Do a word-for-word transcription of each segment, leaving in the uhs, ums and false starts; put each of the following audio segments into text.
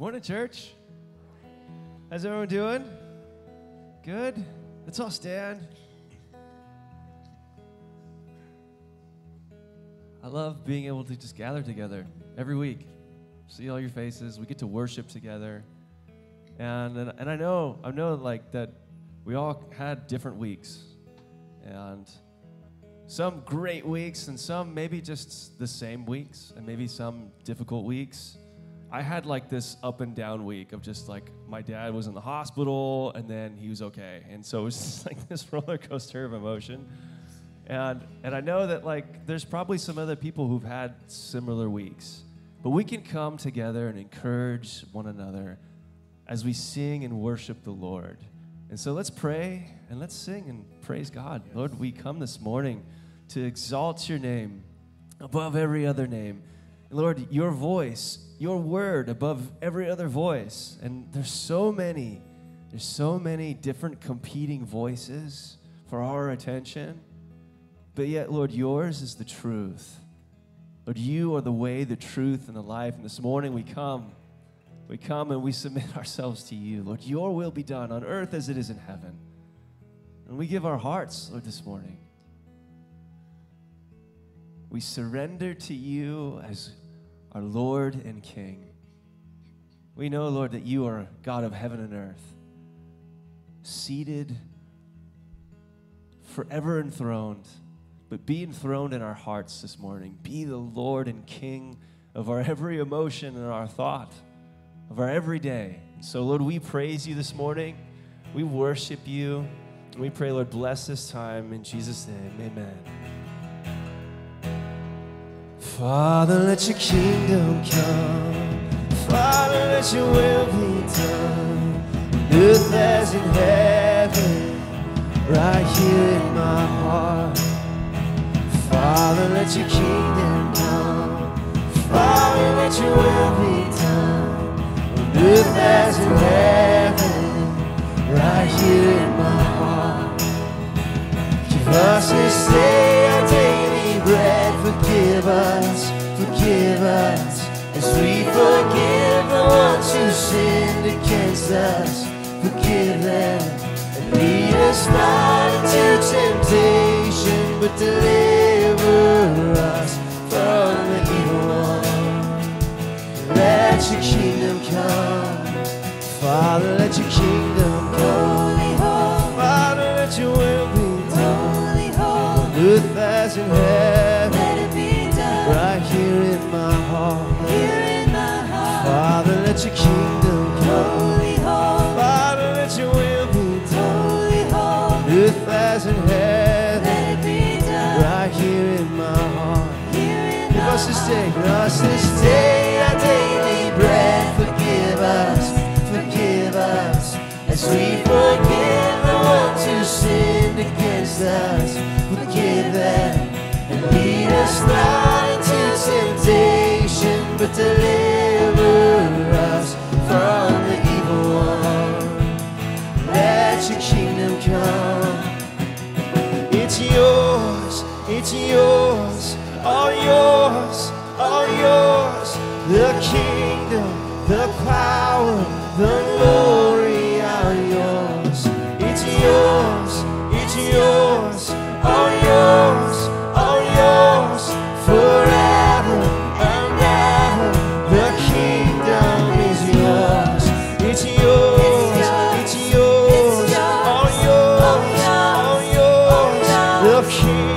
Morning, church. How's everyone doing? Good? Let's all stand. I love being able to just gather together every week. See all your faces. We get to worship together. And and I know, I know like that we all had different weeks. And some great weeks and some maybe just the same weeks and maybe some difficult weeks. I had like this up and down week of just like my dad was in the hospital and then he was okay. And so it was just like this roller coaster of emotion. And and I know that like there's probably some other people who've had similar weeks. But we can come together and encourage one another as we sing and worship the Lord. And so let's pray and let's sing and praise God. Yes. Lord, we come this morning to exalt your name above every other name. And Lord, your voice, your word above every other voice. And there's so many, there's so many different competing voices for our attention. But yet, Lord, yours is the truth. Lord, you are the way, the truth, and the life. And this morning we come, we come and we submit ourselves to you. Lord, your will be done on earth as it is in heaven. And we give our hearts, Lord, this morning. We surrender to you as our Lord and King. We know, Lord, that you are God of heaven and earth, seated, forever enthroned. But be enthroned in our hearts this morning. Be the Lord and King of our every emotion and our thought, of our every day. So, Lord, we praise you this morning. We worship you. And we pray, Lord, bless this time. In Jesus' name, amen. Father, let your kingdom come. Father, let your will be done. On earth as in heaven, right here in my heart. Father, let your kingdom come. Father, let your will be done. On earth as in heaven, right here in my heart. Give us this day our daily bread. Forgive us, forgive us, as we forgive the ones who sinned against us. Forgive them, and lead us not into temptation, but deliver us from the evil one. Let your kingdom come. Father, let your kingdom come. Father, let your will be done. On earth as in heaven. Let it be done. Right here in my heart. Here in my heart. Father, let your kingdom come. Father, let your will be done. On earth as in heaven. Here in my heart. Give us this day, give us this day our daily bread. Forgive us, forgive us, as we forgive the ones who sinned against us. Forgive them, and lead us not into temptation, but deliver us from the evil one. Let your kingdom come. It's yours. It's yours, all yours, all yours. The kingdom, the power, the glory are yours. It's yours, it's yours, all yours, all yours. Forever and ever, the kingdom is yours. It's yours, it's yours, all yours, all yours. The kingdom.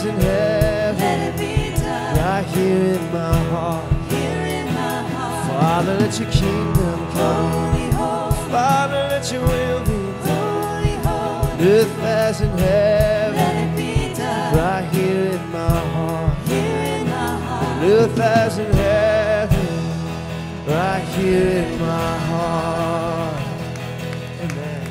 In heaven, let it be done. Right here in my heart. Here in my heart. Father, let your kingdom come. Holy, holy. Father, let your will be done. Holy, holy. On earth as in heaven. Let it be done. Right here in my heart. Here in my heart. On earth as in heaven. Right here in my heart. Amen.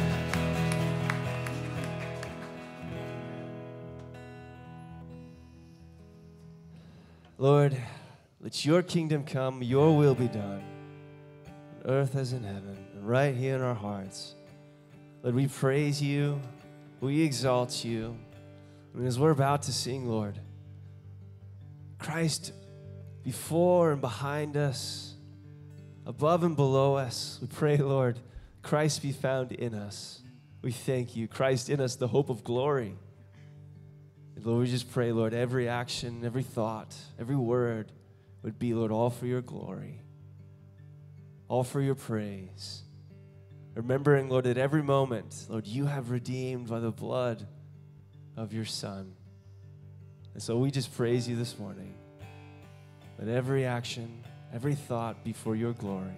Lord, let your kingdom come, your will be done, on earth as in heaven, and right here in our hearts. Lord, we praise you, we exalt you, and as we're about to sing, Lord, Christ before and behind us, above and below us, we pray, Lord, Christ be found in us. We thank you, Christ in us, the hope of glory. And Lord, we just pray, Lord, every action, every thought, every word would be, Lord, all for your glory, all for your praise. Remembering, Lord, at every moment, Lord, you have redeemed by the blood of your Son. And so we just praise you this morning. Let every action, every thought be for your glory.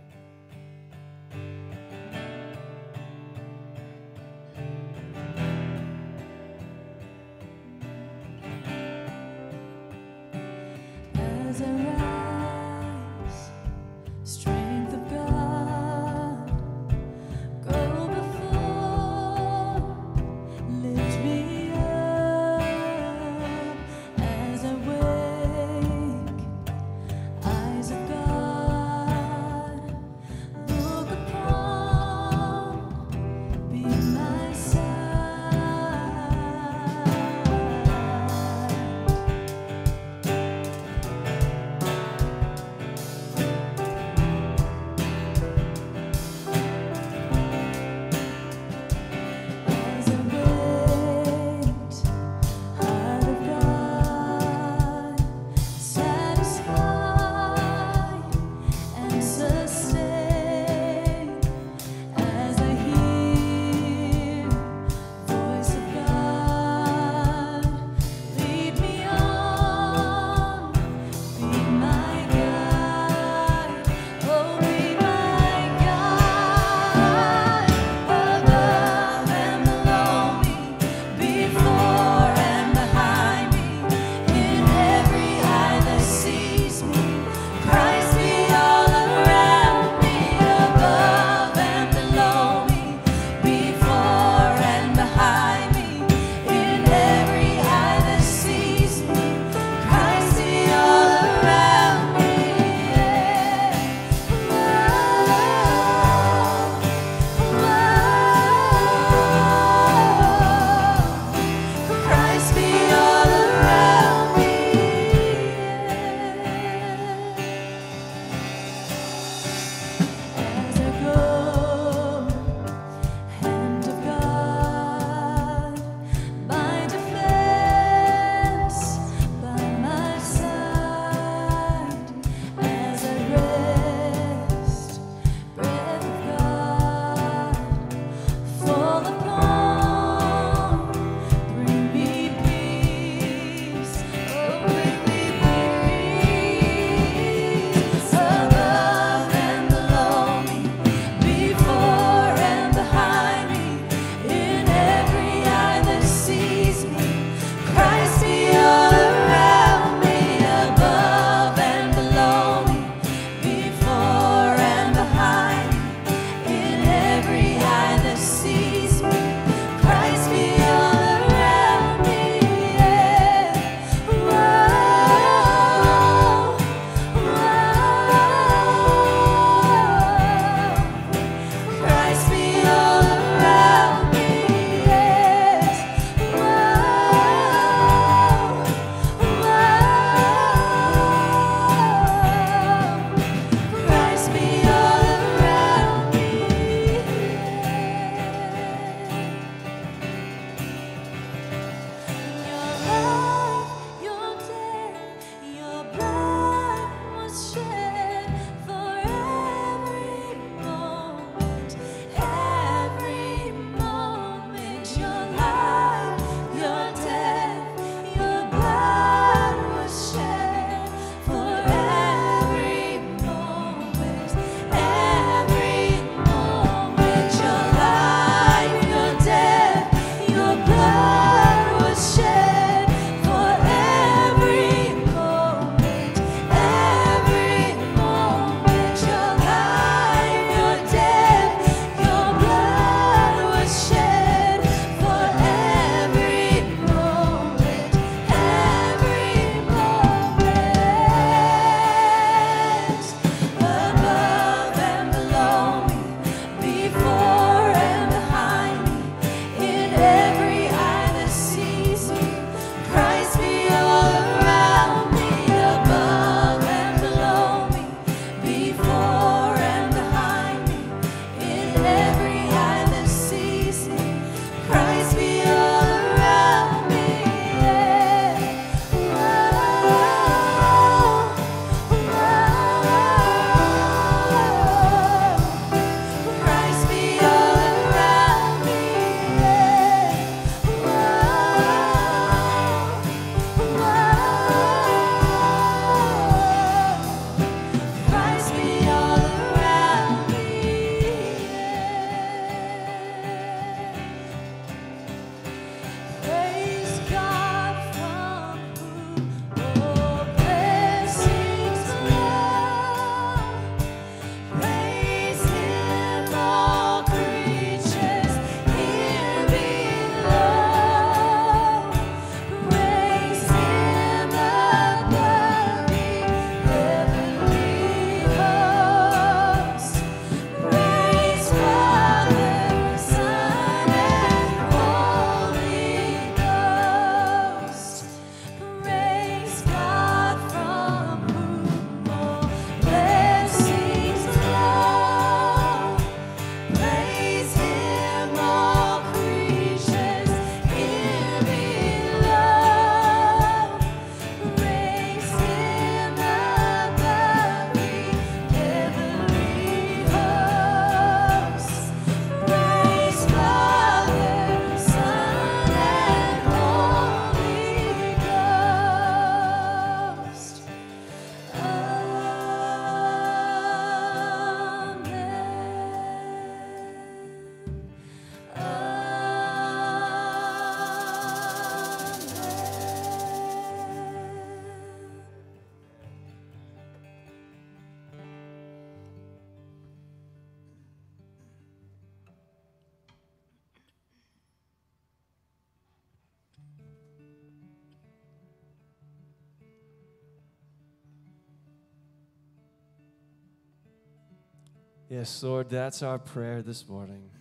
Yes, Lord, that's our prayer this morning.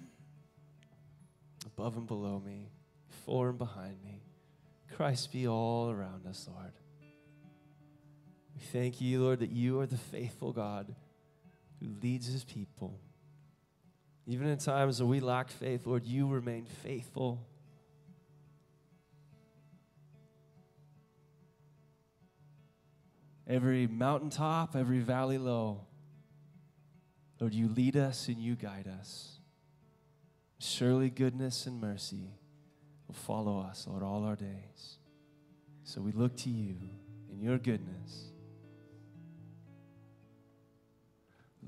Above and below me, before and behind me, Christ be all around us, Lord. We thank you, Lord, that you are the faithful God who leads his people. Even in times when we lack faith, Lord, you remain faithful. Every mountaintop, every valley low, Lord, you lead us and you guide us. Surely goodness and mercy will follow us, Lord, all our days. So we look to you and your goodness.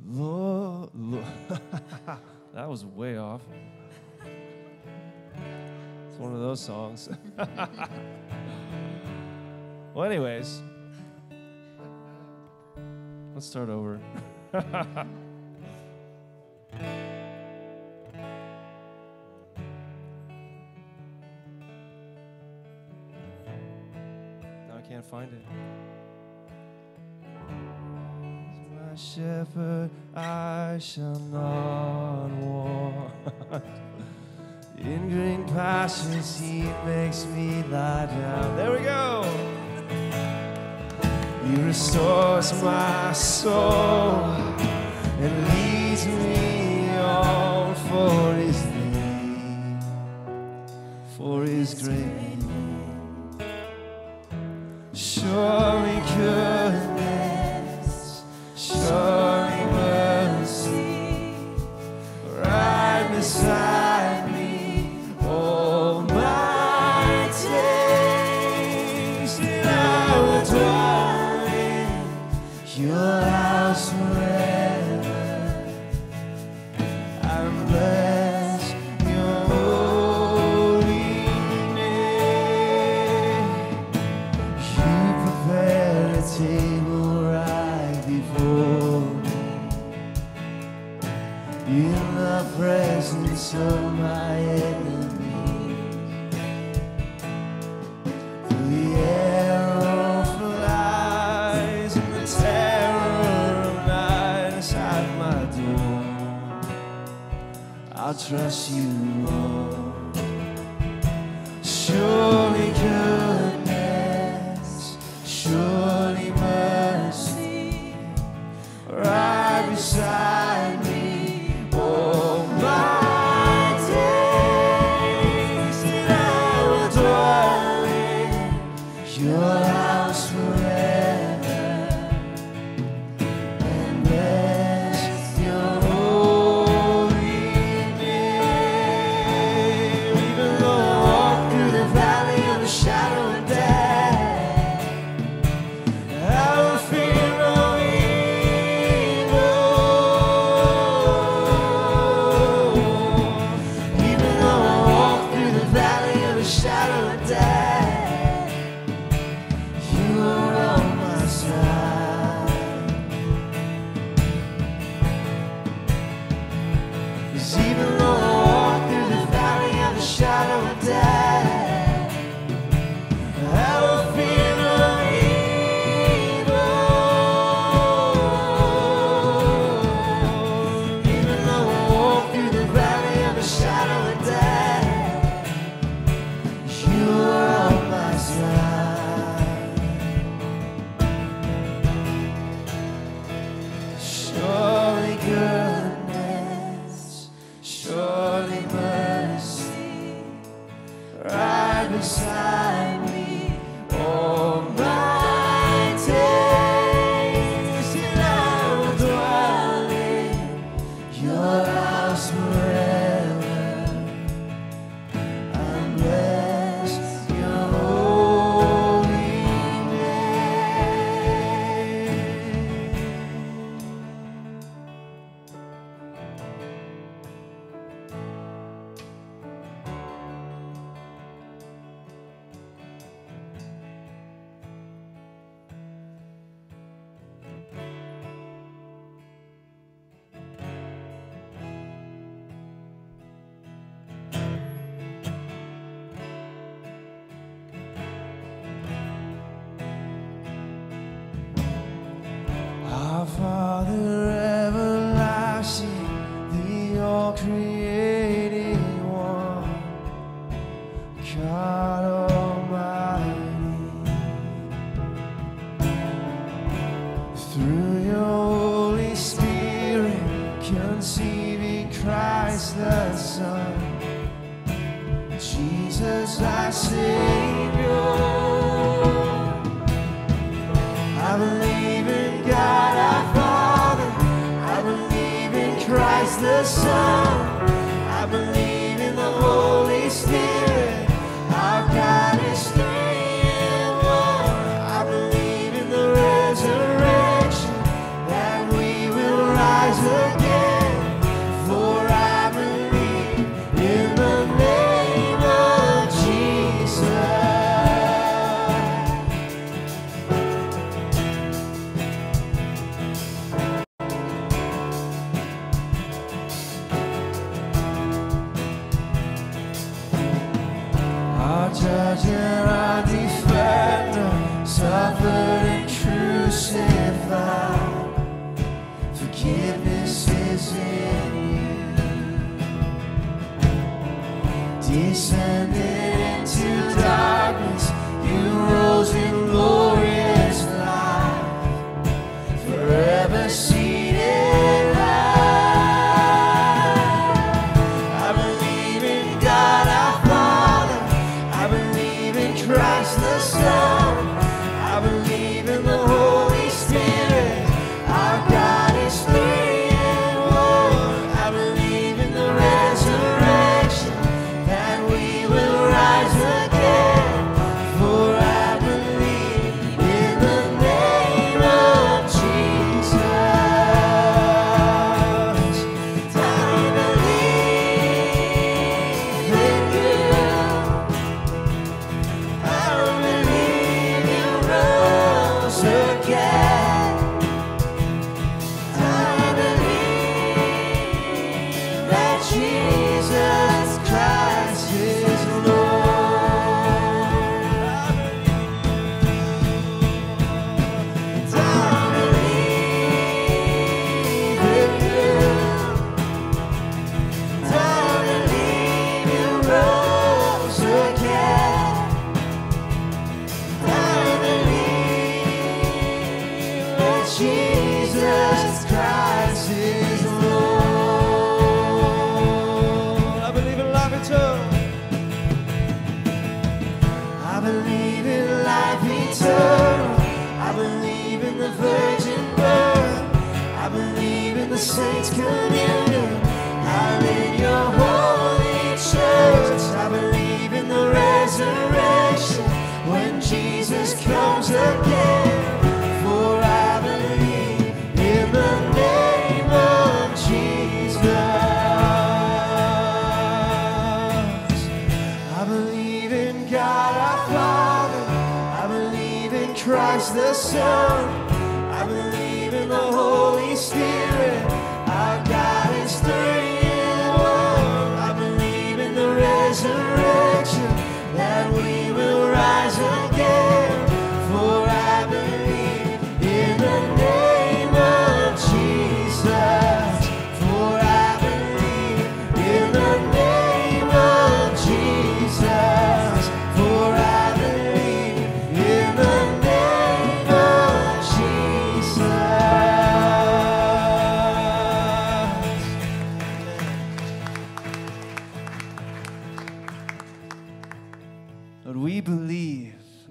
Lord, Lord. That was way off. It's one of those songs. Well, anyways, let's start over. Now I can't find it. My shepherd, I shall not want. In green pastures he makes me lie down. There we go. He restores my soul and leads me on for his name, for his great name. Surely goodness, surely mercy, right beside me all my days, and I will dwell your house forever. I'm blessed your holy name. You prepared a table right before me in the presence of my enemies. The arrow flies in the terror. I'll trust you, Lord. Surely goodness, surely mercy, right beside me all my days, and I will dwell in your house forever. And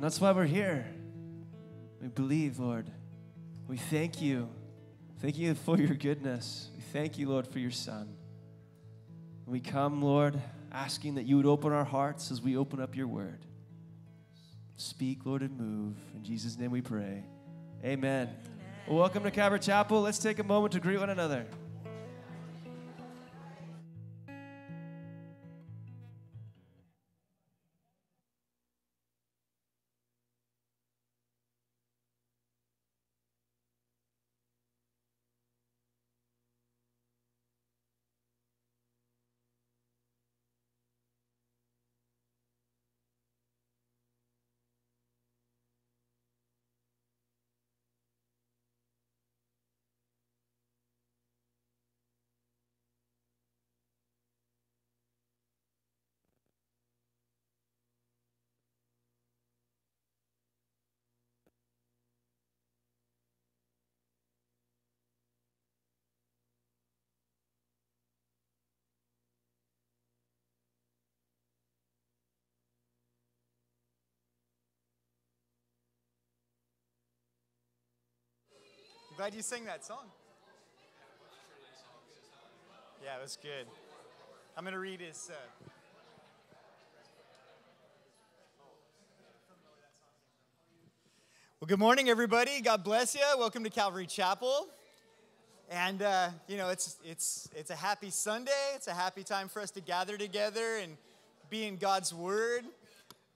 That's why we're here. We believe, Lord. We thank you. Thank you for your goodness. We thank you, Lord, for your Son. We come, Lord, asking that you would open our hearts as we open up your word. Speak, Lord, and move. In Jesus' name we pray. Amen. Amen. Well, welcome to Calvary Chapel. Let's take a moment to greet one another. Glad you sang that song. Yeah, it was good. I'm going to read his... Uh, Well, good morning, everybody. God bless you. Welcome to Calvary Chapel. And, uh, you know, it's it's it's a happy Sunday. It's a happy time for us to gather together and be in God's Word.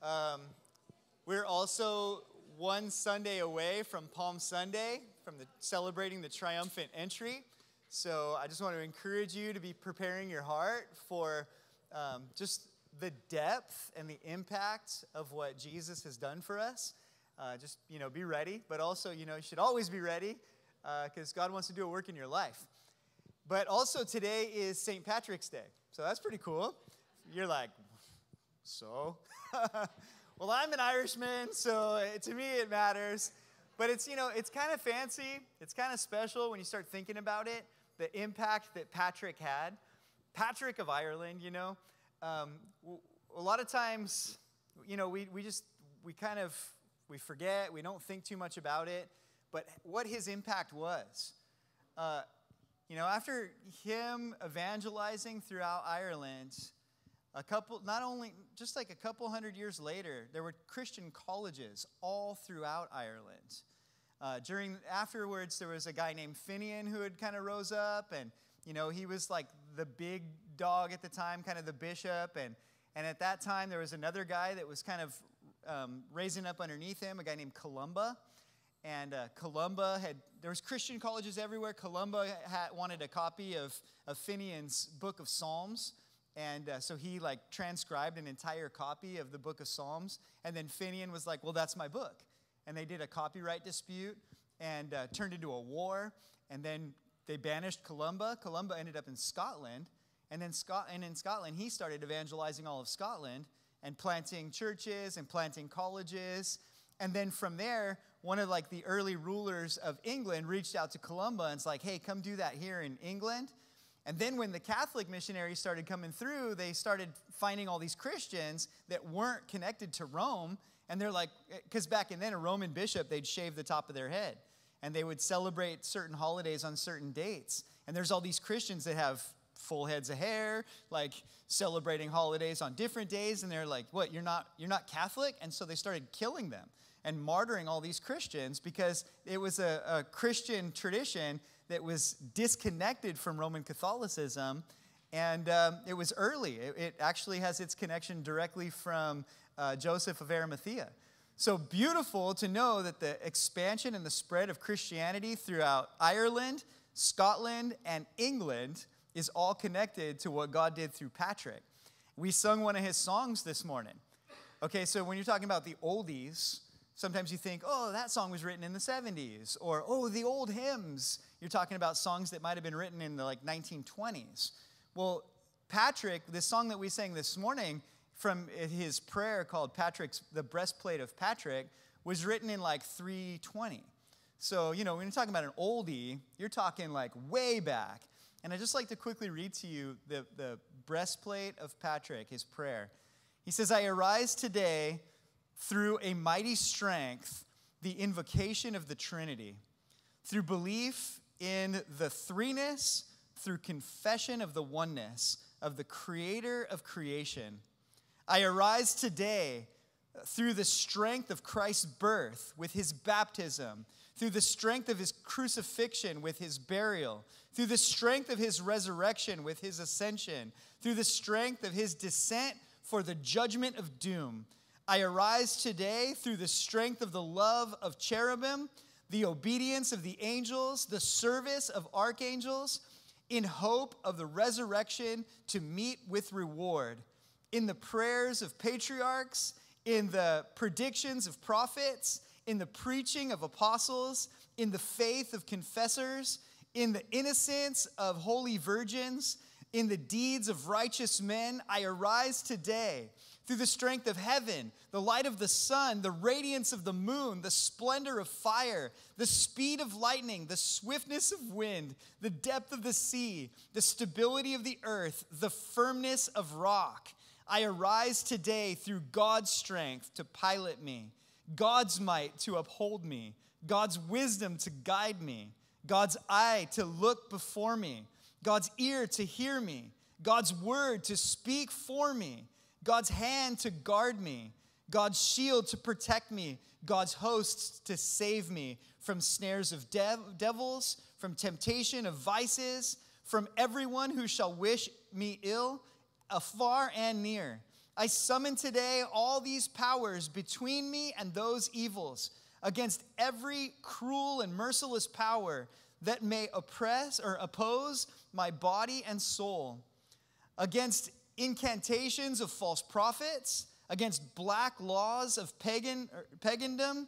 Um, we're also one Sunday away from Palm Sunday, from the, celebrating the triumphant entry. So I just want to encourage you to be preparing your heart for um, just the depth and the impact of what Jesus has done for us. Uh, just, you know, be ready, but also, you know, you should always be ready because uh, God wants to do a work in your life. But also today is Saint Patrick's Day, so that's pretty cool. You're like, so? Well, I'm an Irishman, so it, to me it matters. But it's, you know, it's kind of fancy. It's kind of special when you start thinking about it, the impact that Patrick had. Patrick of Ireland, you know. Um, a lot of times, you know, we, we just, we kind of... We forget, we don't think too much about it, but what his impact was. Uh, you know, after him evangelizing throughout Ireland, a couple, not only, just like a couple hundred years later, there were Christian colleges all throughout Ireland. Uh, during, afterwards, there was a guy named Finian who had kind of rose up, and, you know, he was like the big dog at the time, kind of the bishop, and, and at that time, there was another guy that was kind of Um, raising up underneath him, a guy named Columba. And uh, Columba had, there was Christian colleges everywhere. Columba had, wanted a copy of, of Finian's Book of Psalms. And uh, so he like transcribed an entire copy of the Book of Psalms. And then Finian was like, well, that's my book. And they did a copyright dispute and uh, turned into a war. And then they banished Columba. Columba ended up in Scotland. And then Scot- and in Scotland, he started evangelizing all of Scotland, and planting churches, and planting colleges. And then from there, one of like the early rulers of England reached out to Columba and was like, hey, come do that here in England. And then when the Catholic missionaries started coming through, they started finding all these Christians that weren't connected to Rome. And they're like, because back in then, a Roman bishop, they'd shave the top of their head. And they would celebrate certain holidays on certain dates. And there's all these Christians that have full heads of hair, like celebrating holidays on different days, and they're like, what, you're not you're not Catholic? And so they started killing them and martyring all these Christians because it was a, a Christian tradition that was disconnected from Roman Catholicism, and um, it was early. It, it actually has its connection directly from uh, Joseph of Arimathea. So beautiful to know that the expansion and the spread of Christianity throughout Ireland, Scotland, and England is all connected to what God did through Patrick. We sung one of his songs this morning. Okay, so when you're talking about the oldies, sometimes you think, oh, that song was written in the seventies, or, oh, the old hymns. You're talking about songs that might have been written in the, like, nineteen twenties. Well, Patrick, this song that we sang this morning from his prayer called Patrick's, The Breastplate of Patrick, was written in, like, three twenty. So, you know, when you're talking about an oldie, you're talking, like, way back. And I'd just like to quickly read to you the, the breastplate of Patrick, his prayer. He says, I arise today through a mighty strength, the invocation of the Trinity, through belief in the threeness, through confession of the oneness of the Creator of creation. I arise today through the strength of Christ's birth with his baptism, through the strength of his crucifixion with his burial, through the strength of his resurrection with his ascension, through the strength of his descent for the judgment of doom. I arise today through the strength of the love of cherubim, the obedience of the angels, the service of archangels, in hope of the resurrection to meet with reward, in the prayers of patriarchs, in the predictions of prophets, in the preaching of apostles, in the faith of confessors, in the innocence of holy virgins, in the deeds of righteous men, I arise today through the strength of heaven, the light of the sun, the radiance of the moon, the splendor of fire, the speed of lightning, the swiftness of wind, the depth of the sea, the stability of the earth, the firmness of rock. I arise today through God's strength to pilot me, God's might to uphold me, God's wisdom to guide me, God's eye to look before me, God's ear to hear me, God's word to speak for me, God's hand to guard me, God's shield to protect me, God's hosts to save me from snares of dev- devils, from temptation of vices, from everyone who shall wish me ill, afar and near. I summon today all these powers between me and those evils, against every cruel and merciless power that may oppress or oppose my body and soul, against incantations of false prophets, against black laws of pagan, pagandom,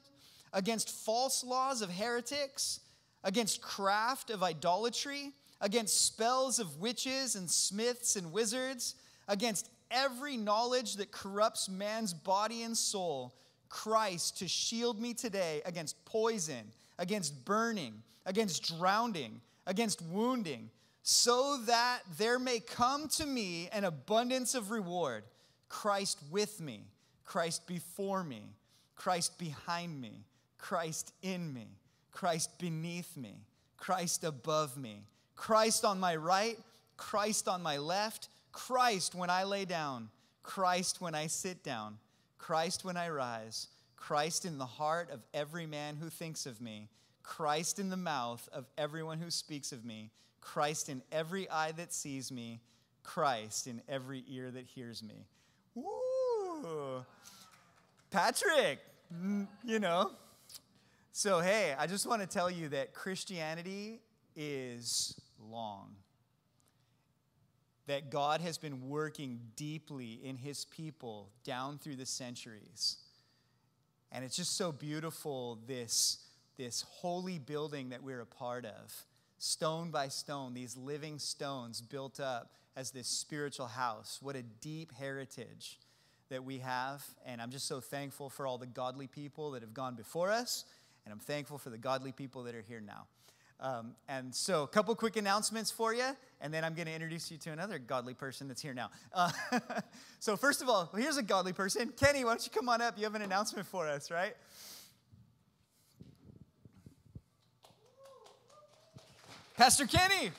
against false laws of heretics, against craft of idolatry, against spells of witches and smiths and wizards, against every knowledge that corrupts man's body and soul, Christ to shield me today against poison, against burning, against drowning, against wounding, so that there may come to me an abundance of reward, Christ with me, Christ before me, Christ behind me, Christ in me, Christ beneath me, Christ above me, Christ on my right, Christ on my left, Christ when I lay down, Christ when I sit down, Christ when I rise, Christ in the heart of every man who thinks of me, Christ in the mouth of everyone who speaks of me, Christ in every eye that sees me, Christ in every ear that hears me. Woo! Patrick, you know. So, hey, I just want to tell you that Christianity is long. That God has been working deeply in his people down through the centuries. And it's just so beautiful, this, this holy building that we're a part of. Stone by stone, these living stones built up as this spiritual house. What a deep heritage that we have. And I'm just so thankful for all the godly people that have gone before us. And I'm thankful for the godly people that are here now. Um, and so a couple quick announcements for you, and then I'm going to introduce you to another godly person that's here now. Uh, so first of all, well, here's a godly person. Kenny, why don't you come on up? You have an announcement for us, right? Pastor Kenny.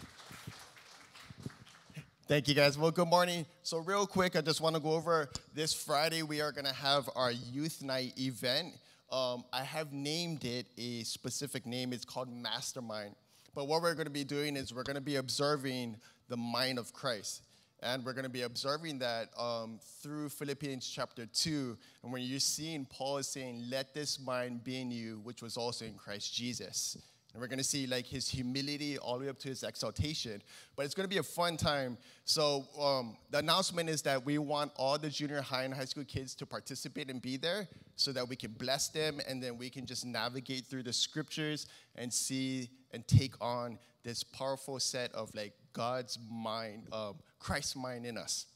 Thank you, guys. Well, good morning. So real quick, I just want to go over this Friday. We are going to have our youth night event. Um, I have named it a specific name. It's called Mastermind. But what we're going to be doing is we're going to be observing the mind of Christ. And we're going to be observing that um, through Philippians chapter two. And when you're seeing Paul is saying, let this mind be in you, which was also in Christ Jesus. And we're going to see like his humility all the way up to his exaltation. But it's going to be a fun time. So um, the announcement is that we want all the junior high and high school kids to participate and be there, so that we can bless them, and then we can just navigate through the scriptures and see and take on this powerful set of like God's mind, um, Christ's mind in us.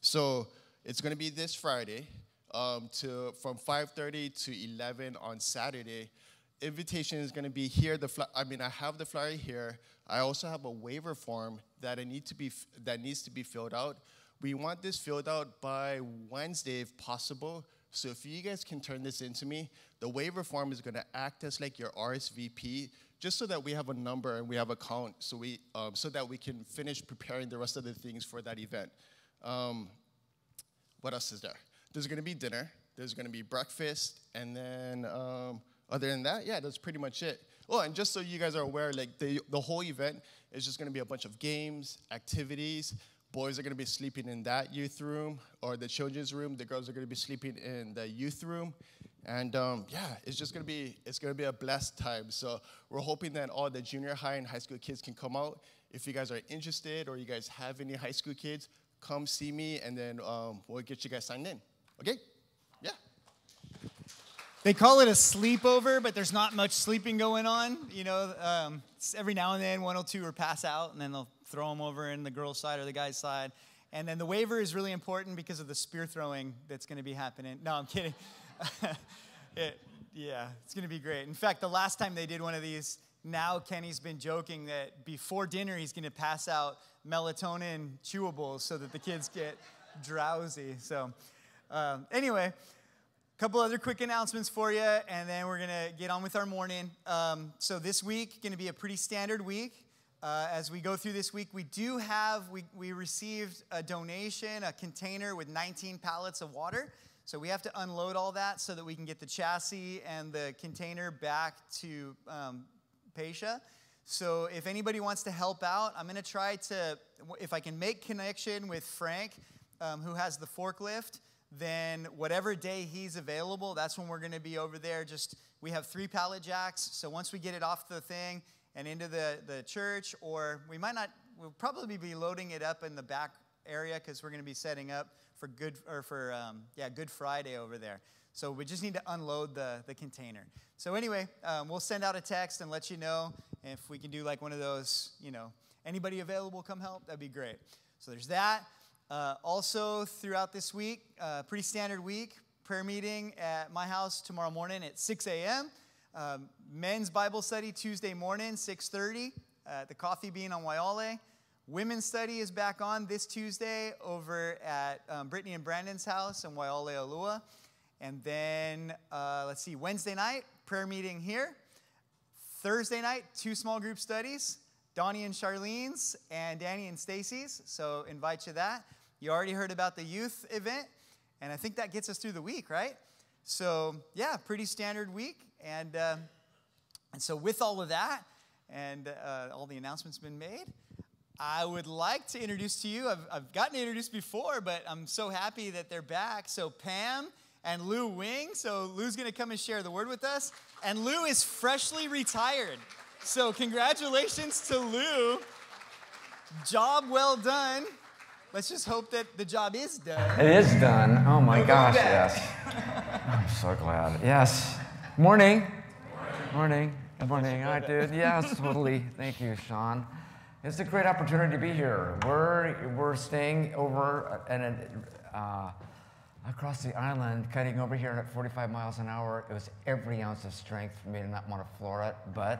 So it's going to be this Friday um, to from five thirty to eleven on Saturday. Invitation is going to be here. The fly, I mean, I have the flyer here. I also have a waiver form that I need to be that needs to be filled out. We want this filled out by Wednesday if possible. So if you guys can turn this into me, the waiver form is going to act as like your R S V P, just so that we have a number and we have a count, so we um, so that we can finish preparing the rest of the things for that event. Um, what else is there? There's going to be dinner. There's going to be breakfast, and then um, other than that, yeah, that's pretty much it. Oh, and just so you guys are aware, like the the whole event is just going to be a bunch of games, activities. Boys are going to be sleeping in that youth room or the children's room. The girls are going to be sleeping in the youth room. And, um, yeah, it's just going to be it's going to be a blessed time. So we're hoping that all the junior high and high school kids can come out. If you guys are interested or you guys have any high school kids, come see me, and then um, we'll get you guys signed in. Okay? Yeah. They call it a sleepover, but there's not much sleeping going on. You know, um, every now and then one or two will pass out, and then they'll throw them over in the girl's side or the guy's side. And then the waiver is really important because of the spear throwing that's going to be happening. No, I'm kidding. it, yeah, it's going to be great. In fact, the last time they did one of these, now Kenny's been joking that before dinner he's going to pass out melatonin chewables so that the kids get drowsy. So um, anyway, a couple other quick announcements for you, and then we're going to get on with our morning. Um, so this week going to be a pretty standard week. Uh, as we go through this week, we do have, we, we received a donation, a container with nineteen pallets of water. So we have to unload all that so that we can get the chassis and the container back to um, Pasha. So if anybody wants to help out, I'm going to try to, if I can make connection with Frank, um, who has the forklift, then whatever day he's available, that's when we're going to be over there. Just, we have three pallet jacks. So once we get it off the thing and into the, the church, or we might not, we'll probably be loading it up in the back area because we're going to be setting up for good, or for, um, yeah, Good Friday over there. So we just need to unload the, the container. So anyway, um, we'll send out a text and let you know if we can do like one of those, you know, anybody available, come help, that'd be great. So there's that. Uh, also, throughout this week, uh, pretty standard week, prayer meeting at my house tomorrow morning at six a m Um, men's Bible study Tuesday morning, six thirty, uh, the Coffee Bean on Waialae. Women's study is back on this Tuesday over at um, Brittany and Brandon's house in Waialae Alua. And then, uh, let's see, Wednesday night, prayer meeting here. Thursday night, two small group studies, Donnie and Charlene's and Danny and Stacy's. So invite you to that. You already heard about the youth event. And I think that gets us through the week, right? So, yeah, pretty standard week. And, uh, and so with all of that and uh, all the announcements been made, I would like to introduce to you, I've, I've gotten introduced before, but I'm so happy that they're back. So Pam and Lou Wing. So Lou's going to come and share the word with us. And Lou is freshly retired. So congratulations to Lou. Job well done. Let's just hope that the job is done. It is done. Oh, my gosh, yes. I'm so glad. Yes. Morning. Morning. Morning. Good morning. All right, dude. Yes, totally. Thank you, Sean. It's a great opportunity to be here. We're, we're staying over and uh, across the island, cutting over here at forty-five miles an hour. It was every ounce of strength for me to not want to floor it, but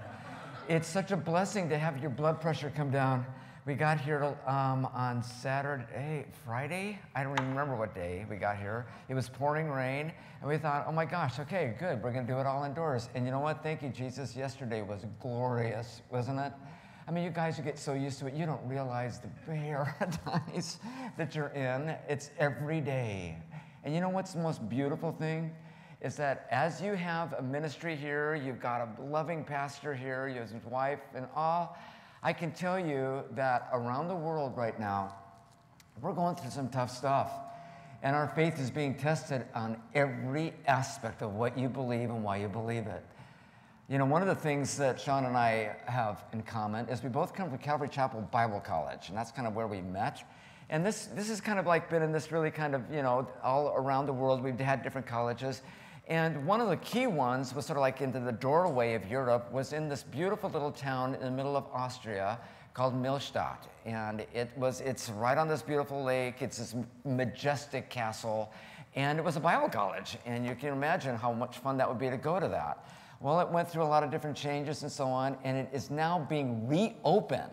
it's such a blessing to have your blood pressure come down. We got here um, on Saturday, Friday? I don't even remember what day we got here. It was pouring rain, and we thought, oh my gosh, okay, good, we're gonna do it all indoors. And you know what? Thank you, Jesus. Yesterday was glorious, wasn't it? I mean, you guys, you get so used to it, you don't realize the paradise that you're in. It's every day. And you know what's the most beautiful thing? Is that as you have a ministry here, you've got a loving pastor here, you have his wife and all, I can tell you that around the world right now, we're going through some tough stuff. And our faith is being tested on every aspect of what you believe and why you believe it. You know, one of the things that Sean and I have in common is we both come from Calvary Chapel Bible College, and that's kind of where we met. And this, this has kind of like been in this really kind of, you know, all around the world, we've had different colleges. And one of the key ones was sort of like into the doorway of Europe was in this beautiful little town in the middle of Austria called Millstatt. And it was, it's right on this beautiful lake. It's this majestic castle. And it was a Bible college. And you can imagine how much fun that would be to go to that. Well, it went through a lot of different changes and so on. And it is now being reopened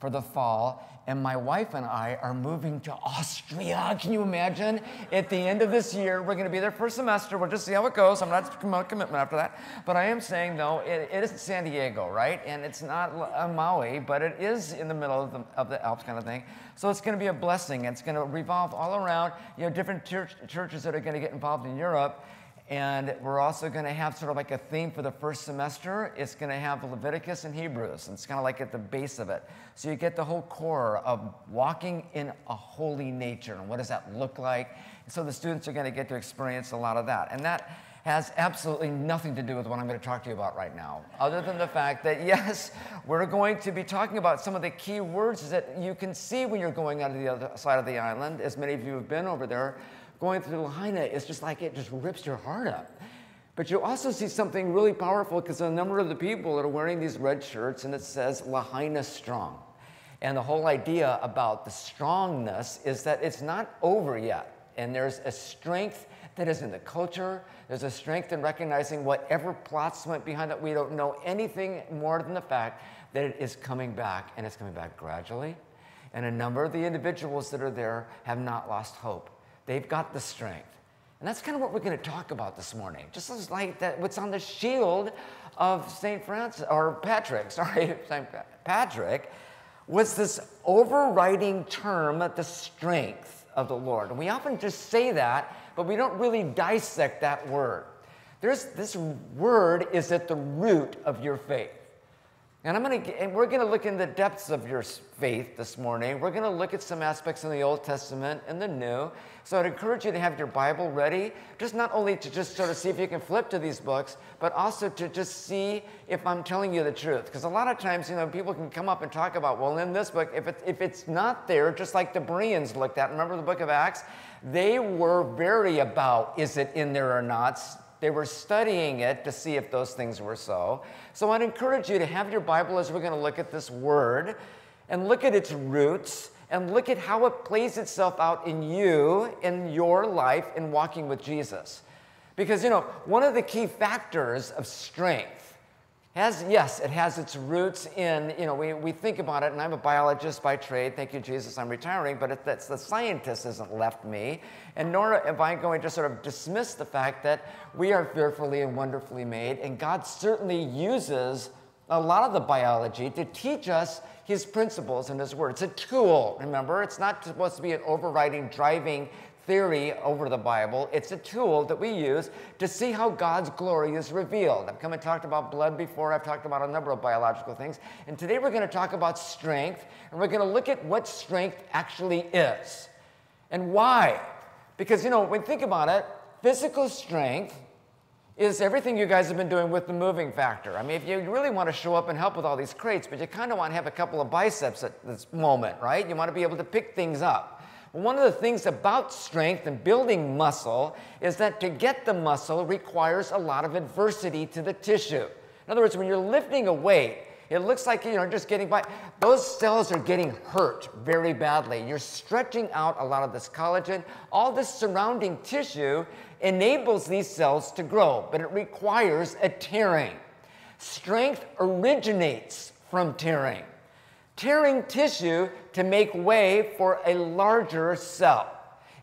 for the fall. And my wife and I are moving to Austria. Can you imagine? At the end of this year, we're going to be there for a semester. We'll just see how it goes. I'm not commitment after that. But I am saying, though, it, it isn't San Diego, right? And it's not uh, Maui, but it is in the middle of the, of the Alps kind of thing. So it's going to be a blessing. It's going to revolve all around, you know, different church, churches that are going to get involved in Europe. And we're also going to have sort of like a theme for the first semester. It's going to have Leviticus and Hebrews. And it's kind of like at the base of it. So you get the whole core of walking in a holy nature. And what does that look like? And so the students are going to get to experience a lot of that. And that has absolutely nothing to do with what I'm going to talk to you about right now, other than the fact that, yes, we're going to be talking about some of the key words that you can see when you're going out to the other side of the island, as many of you have been over there. Going through Lahaina is just like it just rips your heart up. But you also see something really powerful because a number of the people that are wearing these red shirts and it says Lahaina Strong. And the whole idea about the strongness is that it's not over yet. And there's a strength that is in the culture. There's a strength in recognizing whatever plots went behind that. We don't know anything more than the fact that it is coming back and it's coming back gradually. And a number of the individuals that are there have not lost hope. They've got the strength. And that's kind of what we're going to talk about this morning. Just like that, what's on the shield of Saint Francis, or Patrick, sorry, Saint Patrick, was this overriding term, the strength of the Lord. And we often just say that, but we don't really dissect that word. There's, this word is at the root of your faith. And, I'm gonna, and we're going to look in the depths of your faith this morning. We're going to look at some aspects in the Old Testament and the New. So I'd encourage you to have your Bible ready, just not only to just sort of see if you can flip to these books, but also to just see if I'm telling you the truth. Because a lot of times, you know, people can come up and talk about, well, in this book, if, it, if it's not there, just like the Bereans looked at, remember the book of Acts? They were very about, is it in there or not? They were studying it to see if those things were so. So I'd encourage you to have your Bible as we're going to look at this word and look at its roots and look at how it plays itself out in you, in your life, in walking with Jesus. Because, you know, one of the key factors of strength has, yes, it has its roots in, you know, we, we think about it, and I'm a biologist by trade. Thank you, Jesus, I'm retiring. But it, that's, the scientist hasn't left me, and nor am I going to sort of dismiss the fact that we are fearfully and wonderfully made, and God certainly uses a lot of the biology to teach us his principles and his word. It's a tool, remember? It's not supposed to be an overriding, driving theory over the Bible. It's a tool that we use to see how God's glory is revealed. I've come and talked about blood before. I've talked about a number of biological things. And today we're going to talk about strength, and we're going to look at what strength actually is and why. Because, you know, when you think about it, physical strength is everything you guys have been doing with the moving factor. I mean, if you really want to show up and help with all these crates, but you kind of want to have a couple of biceps at this moment, right? You want to be able to pick things up. One of the things about strength and building muscle is that to get the muscle requires a lot of adversity to the tissue. In other words, when you're lifting a weight, it looks like you're just getting by. Those cells are getting hurt very badly. You're stretching out a lot of this collagen. All this surrounding tissue enables these cells to grow, but it requires a tearing. Strength originates from tearing. Tearing tissue to make way for a larger cell.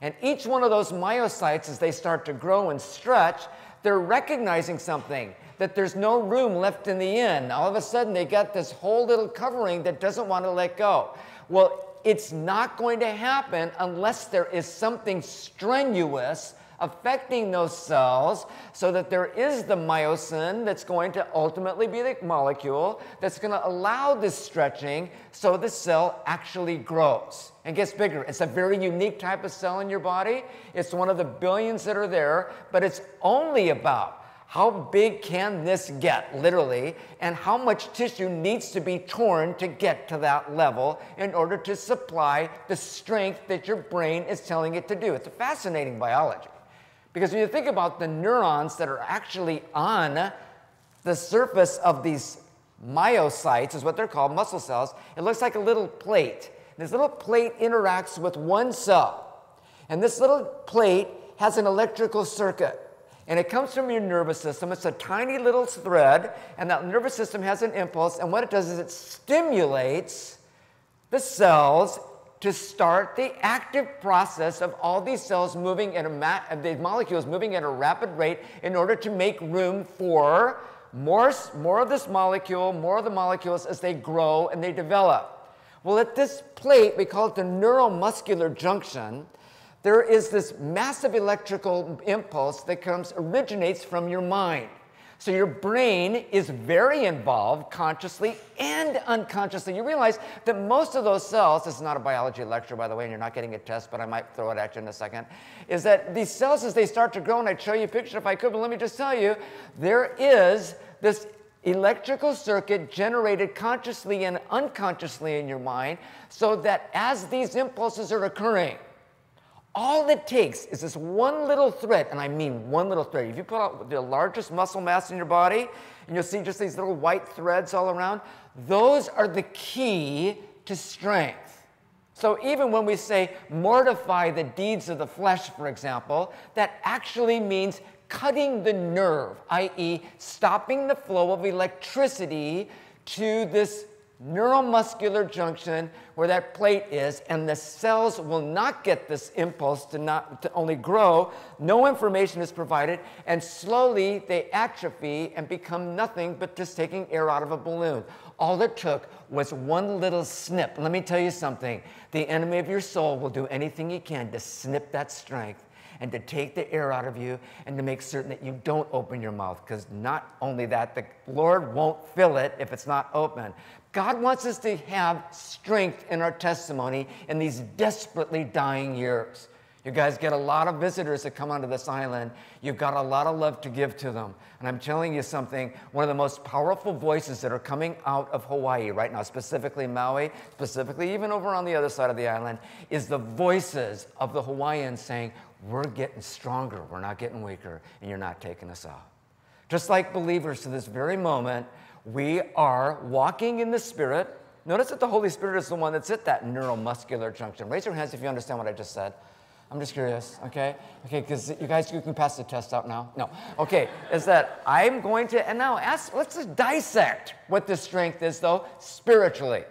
And each one of those myocytes, as they start to grow and stretch, they're recognizing something, that there's no room left in the end. All of a sudden, they got this whole little covering that doesn't want to let go. Well, it's not going to happen unless there is something strenuous affecting those cells so that there is the myosin that's going to ultimately be the molecule that's going to allow this stretching so the cell actually grows and gets bigger. It's a very unique type of cell in your body. It's one of the billions that are there, but it's only about how big can this get, literally, and how much tissue needs to be torn to get to that level in order to supply the strength that your brain is telling it to do. It's a fascinating biology. Because when you think about the neurons that are actually on the surface of these myocytes, is what they're called, muscle cells, it looks like a little plate. And this little plate interacts with one cell. And this little plate has an electrical circuit. And it comes from your nervous system. It's a tiny little thread, and that nervous system has an impulse. And what it does is it stimulates the cells to start the active process of all these cells moving at a ma these molecules moving at a rapid rate in order to make room for more, more of this molecule, more of the molecules as they grow and they develop. Well, at this plate, we call it the neuromuscular junction, there is this massive electrical impulse that comes, originates from your mind. So your brain is very involved consciously and unconsciously. You realize that most of those cells, this is not a biology lecture, by the way, and you're not getting a test, but I might throw it at you in a second, is that these cells, as they start to grow, and I'd show you a picture if I could, but let me just tell you, there is this electrical circuit generated consciously and unconsciously in your mind so that as these impulses are occurring, all it takes is this one little thread, and I mean one little thread. If you put out the largest muscle mass in your body, and you'll see just these little white threads all around, those are the key to strength. So even when we say mortify the deeds of the flesh, for example, that actually means cutting the nerve, that is stopping the flow of electricity to this neuromuscular junction where that plate is, and the cells will not get this impulse to not to only grow. No information is provided, and slowly they atrophy and become nothing but just taking air out of a balloon. All it took was one little snip. Let me tell you something. The enemy of your soul will do anything he can to snip that strength and to take the air out of you and to make certain that you don't open your mouth, because not only that, the Lord won't fill it if it's not open. God wants us to have strength in our testimony in these desperately dying years. You guys get a lot of visitors that come onto this island. You've got a lot of love to give to them. And I'm telling you something, one of the most powerful voices that are coming out of Hawaii right now, specifically Maui, specifically even over on the other side of the island, is the voices of the Hawaiians saying, we're getting stronger, we're not getting weaker, and you're not taking us out. Just like believers to this very moment, we are walking in the Spirit. Notice that the Holy Spirit is the one that's at that neuromuscular junction. Raise your hands if you understand what I just said. I'm just curious, okay? Okay, because you guys, you can pass the test out now. No, okay, is that I'm going to, and now ask, let's just dissect what this strength is, though, spiritually.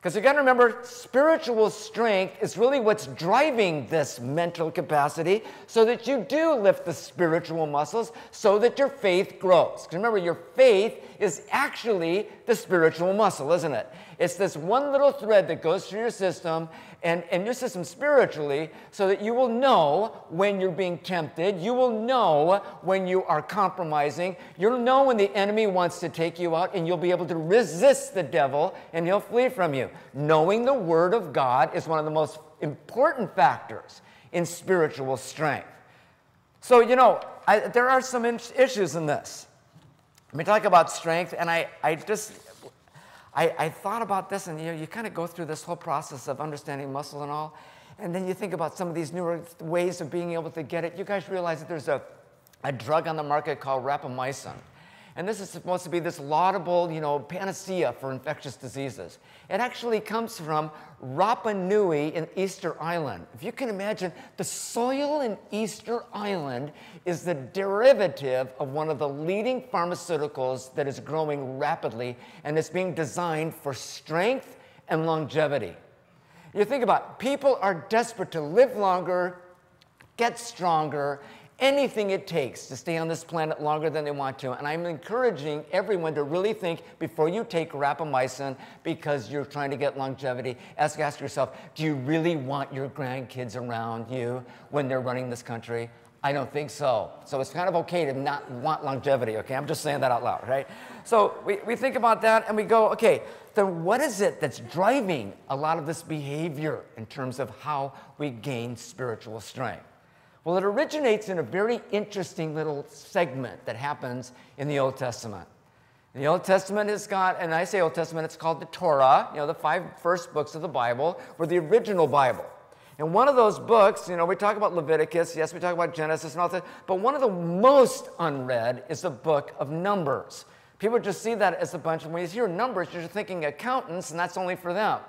Because you got to remember, spiritual strength is really what's driving this mental capacity so that you do lift the spiritual muscles so that your faith grows. Because remember, your faith is actually the spiritual muscle, isn't it? It's this one little thread that goes through your system and, and your system spiritually so that you will know when you're being tempted. You will know when you are compromising. You'll know when the enemy wants to take you out, and you'll be able to resist the devil and he'll flee from you. Knowing the Word of God is one of the most important factors in spiritual strength. So, you know, I, there are some issues in this. Let me talk about strength, and I, I just, I, I thought about this, and you know, you kind of go through this whole process of understanding muscle and all, and then you think about some of these newer ways of being able to get it. You guys realize that there's a, a drug on the market called rapamycin. And this is supposed to be this laudable, you know, panacea for infectious diseases. It actually comes from Rapa Nui in Easter Island. If you can imagine, the soil in Easter Island is the derivative of one of the leading pharmaceuticals that is growing rapidly, and it's being designed for strength and longevity. You think about it, people are desperate to live longer, get stronger, anything it takes to stay on this planet longer than they want to. And I'm encouraging everyone to really think before you take rapamycin because you're trying to get longevity. Ask, ask yourself, do you really want your grandkids around you when they're running this country? I don't think so. So it's kind of okay to not want longevity, okay? I'm just saying that out loud, right? So we, we think about that and we go, okay, then what is it that's driving a lot of this behavior in terms of how we gain spiritual strength? Well, it originates in a very interesting little segment that happens in the Old Testament. And the Old Testament has got, and I say Old Testament, it's called the Torah, you know, the five first books of the Bible, were the original Bible. And one of those books, you know, we talk about Leviticus, yes, we talk about Genesis and all that, but one of the most unread is the book of Numbers. People just see that as a bunch of, when you hear Numbers, you're thinking accountants, and that's only for them.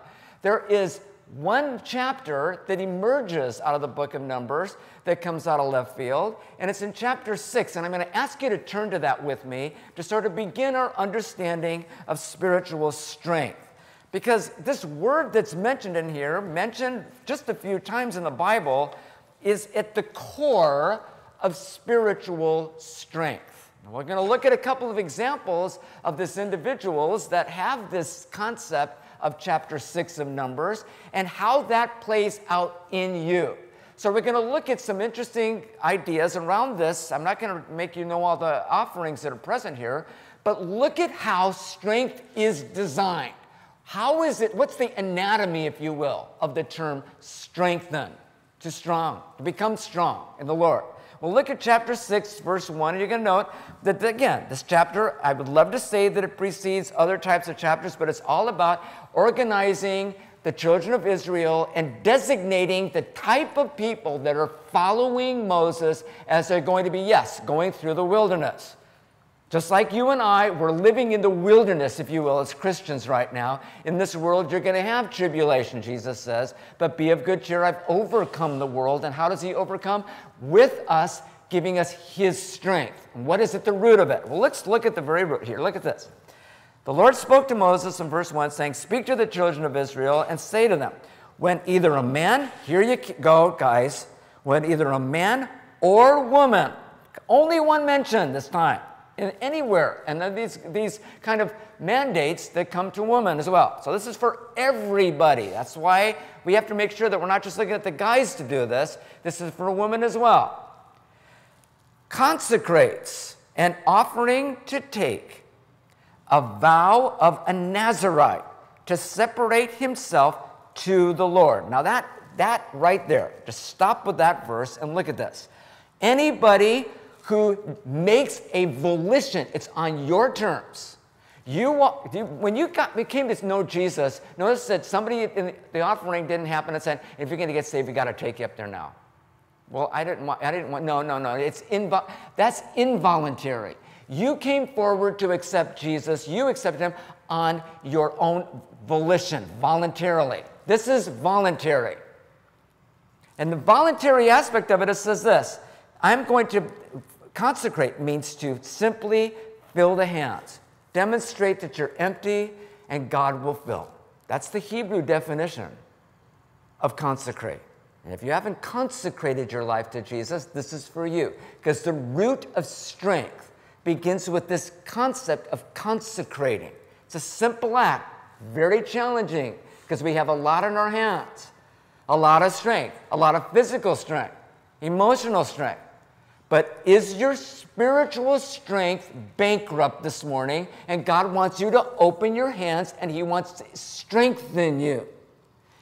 There is one chapter that emerges out of the book of Numbers that comes out of left field, and it's in chapter six, and I'm going to ask you to turn to that with me to sort of begin our understanding of spiritual strength. Because this word that's mentioned in here, mentioned just a few times in the Bible, is at the core of spiritual strength. We're going to look at a couple of examples of these individuals that have this concept of chapter six of Numbers and how that plays out in you. So we're going to look at some interesting ideas around this. I'm not going to make you know all the offerings that are present here, but look at how strength is designed. How is it, what's the anatomy, if you will, of the term strengthen, to strong, to become strong in the Lord. Well, look at chapter six, verse one, and you're going to note that, again, this chapter, I would love to say that it precedes other types of chapters, but it's all about organizing the children of Israel and designating the type of people that are following Moses as they're going to be, yes, going through the wilderness. Just like you and I, we're living in the wilderness, if you will, as Christians right now. In this world, you're going to have tribulation, Jesus says, but be of good cheer. I've overcome the world. And how does he overcome? With us, giving us his strength. And what is at the root of it? Well, let's look at the very root here. Look at this. The Lord spoke to Moses in verse one, saying, "Speak to the children of Israel and say to them, when either a man," here you go, guys, "when either a man or woman," only one mentioned this time, in anywhere, and then these, these kind of mandates that come to women as well. So this is for everybody. That's why we have to make sure that we're not just looking at the guys to do this. This is for women as well. "Consecrates an offering to take a vow of a Nazirite to separate himself to the Lord." Now that, that right there, just stop with that verse and look at this. Anybody who makes a volition, it's on your terms. You, you when you got, became to know Jesus, notice that somebody in the offering didn't happen and said, "If you're going to get saved, you got to take you up there now." Well, I didn't want. I didn't want. No, no, no. It's invo that's involuntary. You came forward to accept Jesus. You accepted him on your own volition, voluntarily. This is voluntary. And the voluntary aspect of it, it says this. I'm going to consecrate means to simply fill the hands. Demonstrate that you're empty and God will fill. That's the Hebrew definition of consecrate. And if you haven't consecrated your life to Jesus, this is for you. Because the root of strength begins with this concept of consecrating. It's a simple act, very challenging, because we have a lot in our hands. A lot of strength, a lot of physical strength, emotional strength. But is your spiritual strength bankrupt this morning? And God wants you to open your hands and he wants to strengthen you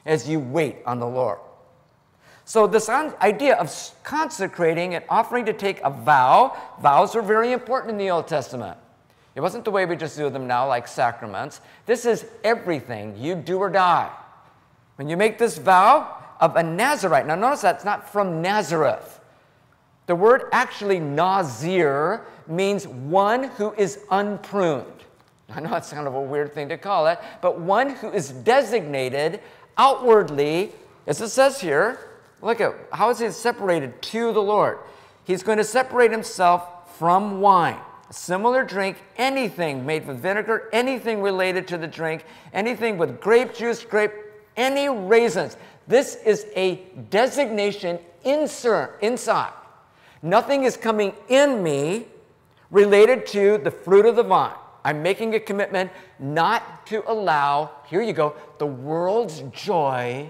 as you wait on the Lord. So this idea of consecrating and offering to take a vow, vows are very important in the Old Testament. It wasn't the way we just do them now like sacraments. This is everything, you do or die. When you make this vow of a Nazirite, now notice that's not from Nazareth. The word actually, nazir, means one who is unpruned. I know it's kind of a weird thing to call it, but one who is designated outwardly, as it says here, look at, how is he separated to the Lord? He's going to separate himself from wine, a similar drink, anything made with vinegar, anything related to the drink, anything with grape juice, grape, any raisins. This is a designation insert, inside. Nothing is coming in me related to the fruit of the vine. I'm making a commitment not to allow, here you go, the world's joy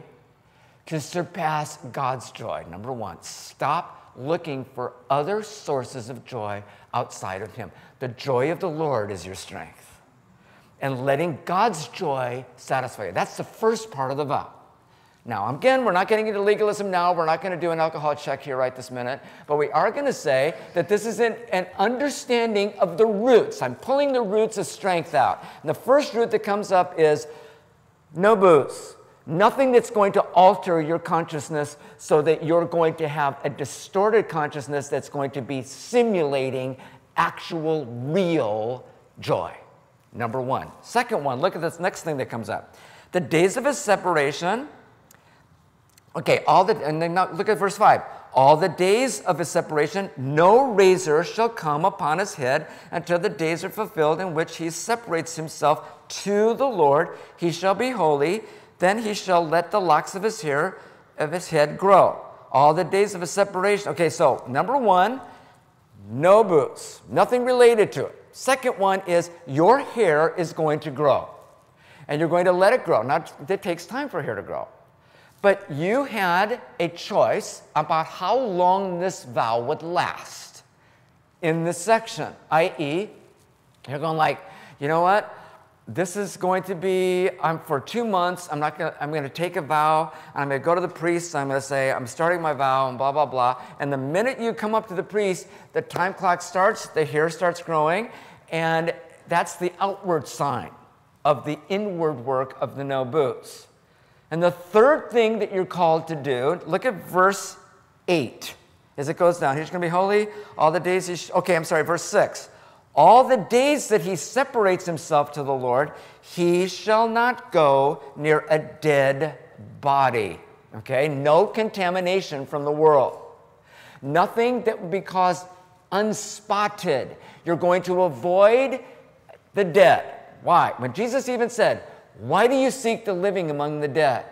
to surpass God's joy. Number one, stop looking for other sources of joy outside of him. The joy of the Lord is your strength. And letting God's joy satisfy you. That's the first part of the vow. Now, again, we're not getting into legalism now. We're not going to do an alcohol check here right this minute. But we are going to say that this is an, an understanding of the roots. I'm pulling the roots of strength out. And the first root that comes up is no booze. Nothing that's going to alter your consciousness so that you're going to have a distorted consciousness that's going to be simulating actual, real joy. Number one. Second one, look at this next thing that comes up. The days of his separation... Okay, all the, and then now look at verse five. All the days of his separation, no razor shall come upon his head until the days are fulfilled in which he separates himself to the Lord. He shall be holy. Then he shall let the locks of his hair of his head grow. All the days of his separation. Okay, so number one, no booze. Nothing related to it. Second one is your hair is going to grow. And you're going to let it grow. Now, it takes time for hair to grow. But you had a choice about how long this vow would last in this section, that is, you're going like, you know what? This is going to be, I'm for two months, I'm not gonna, I'm gonna take a vow, and I'm gonna go to the priest, and I'm gonna say, I'm starting my vow, and blah, blah, blah. And the minute you come up to the priest, the time clock starts, the hair starts growing, and that's the outward sign of the inward work of the no booze. And the third thing that you're called to do, look at verse eight as it goes down. He's going to be holy all the days he... Sh okay, I'm sorry, verse six. All the days that he separates himself to the Lord, he shall not go near a dead body. Okay, no contamination from the world. Nothing that would be caused unspotted. You're going to avoid the dead. Why? When Jesus even said, why do you seek the living among the dead?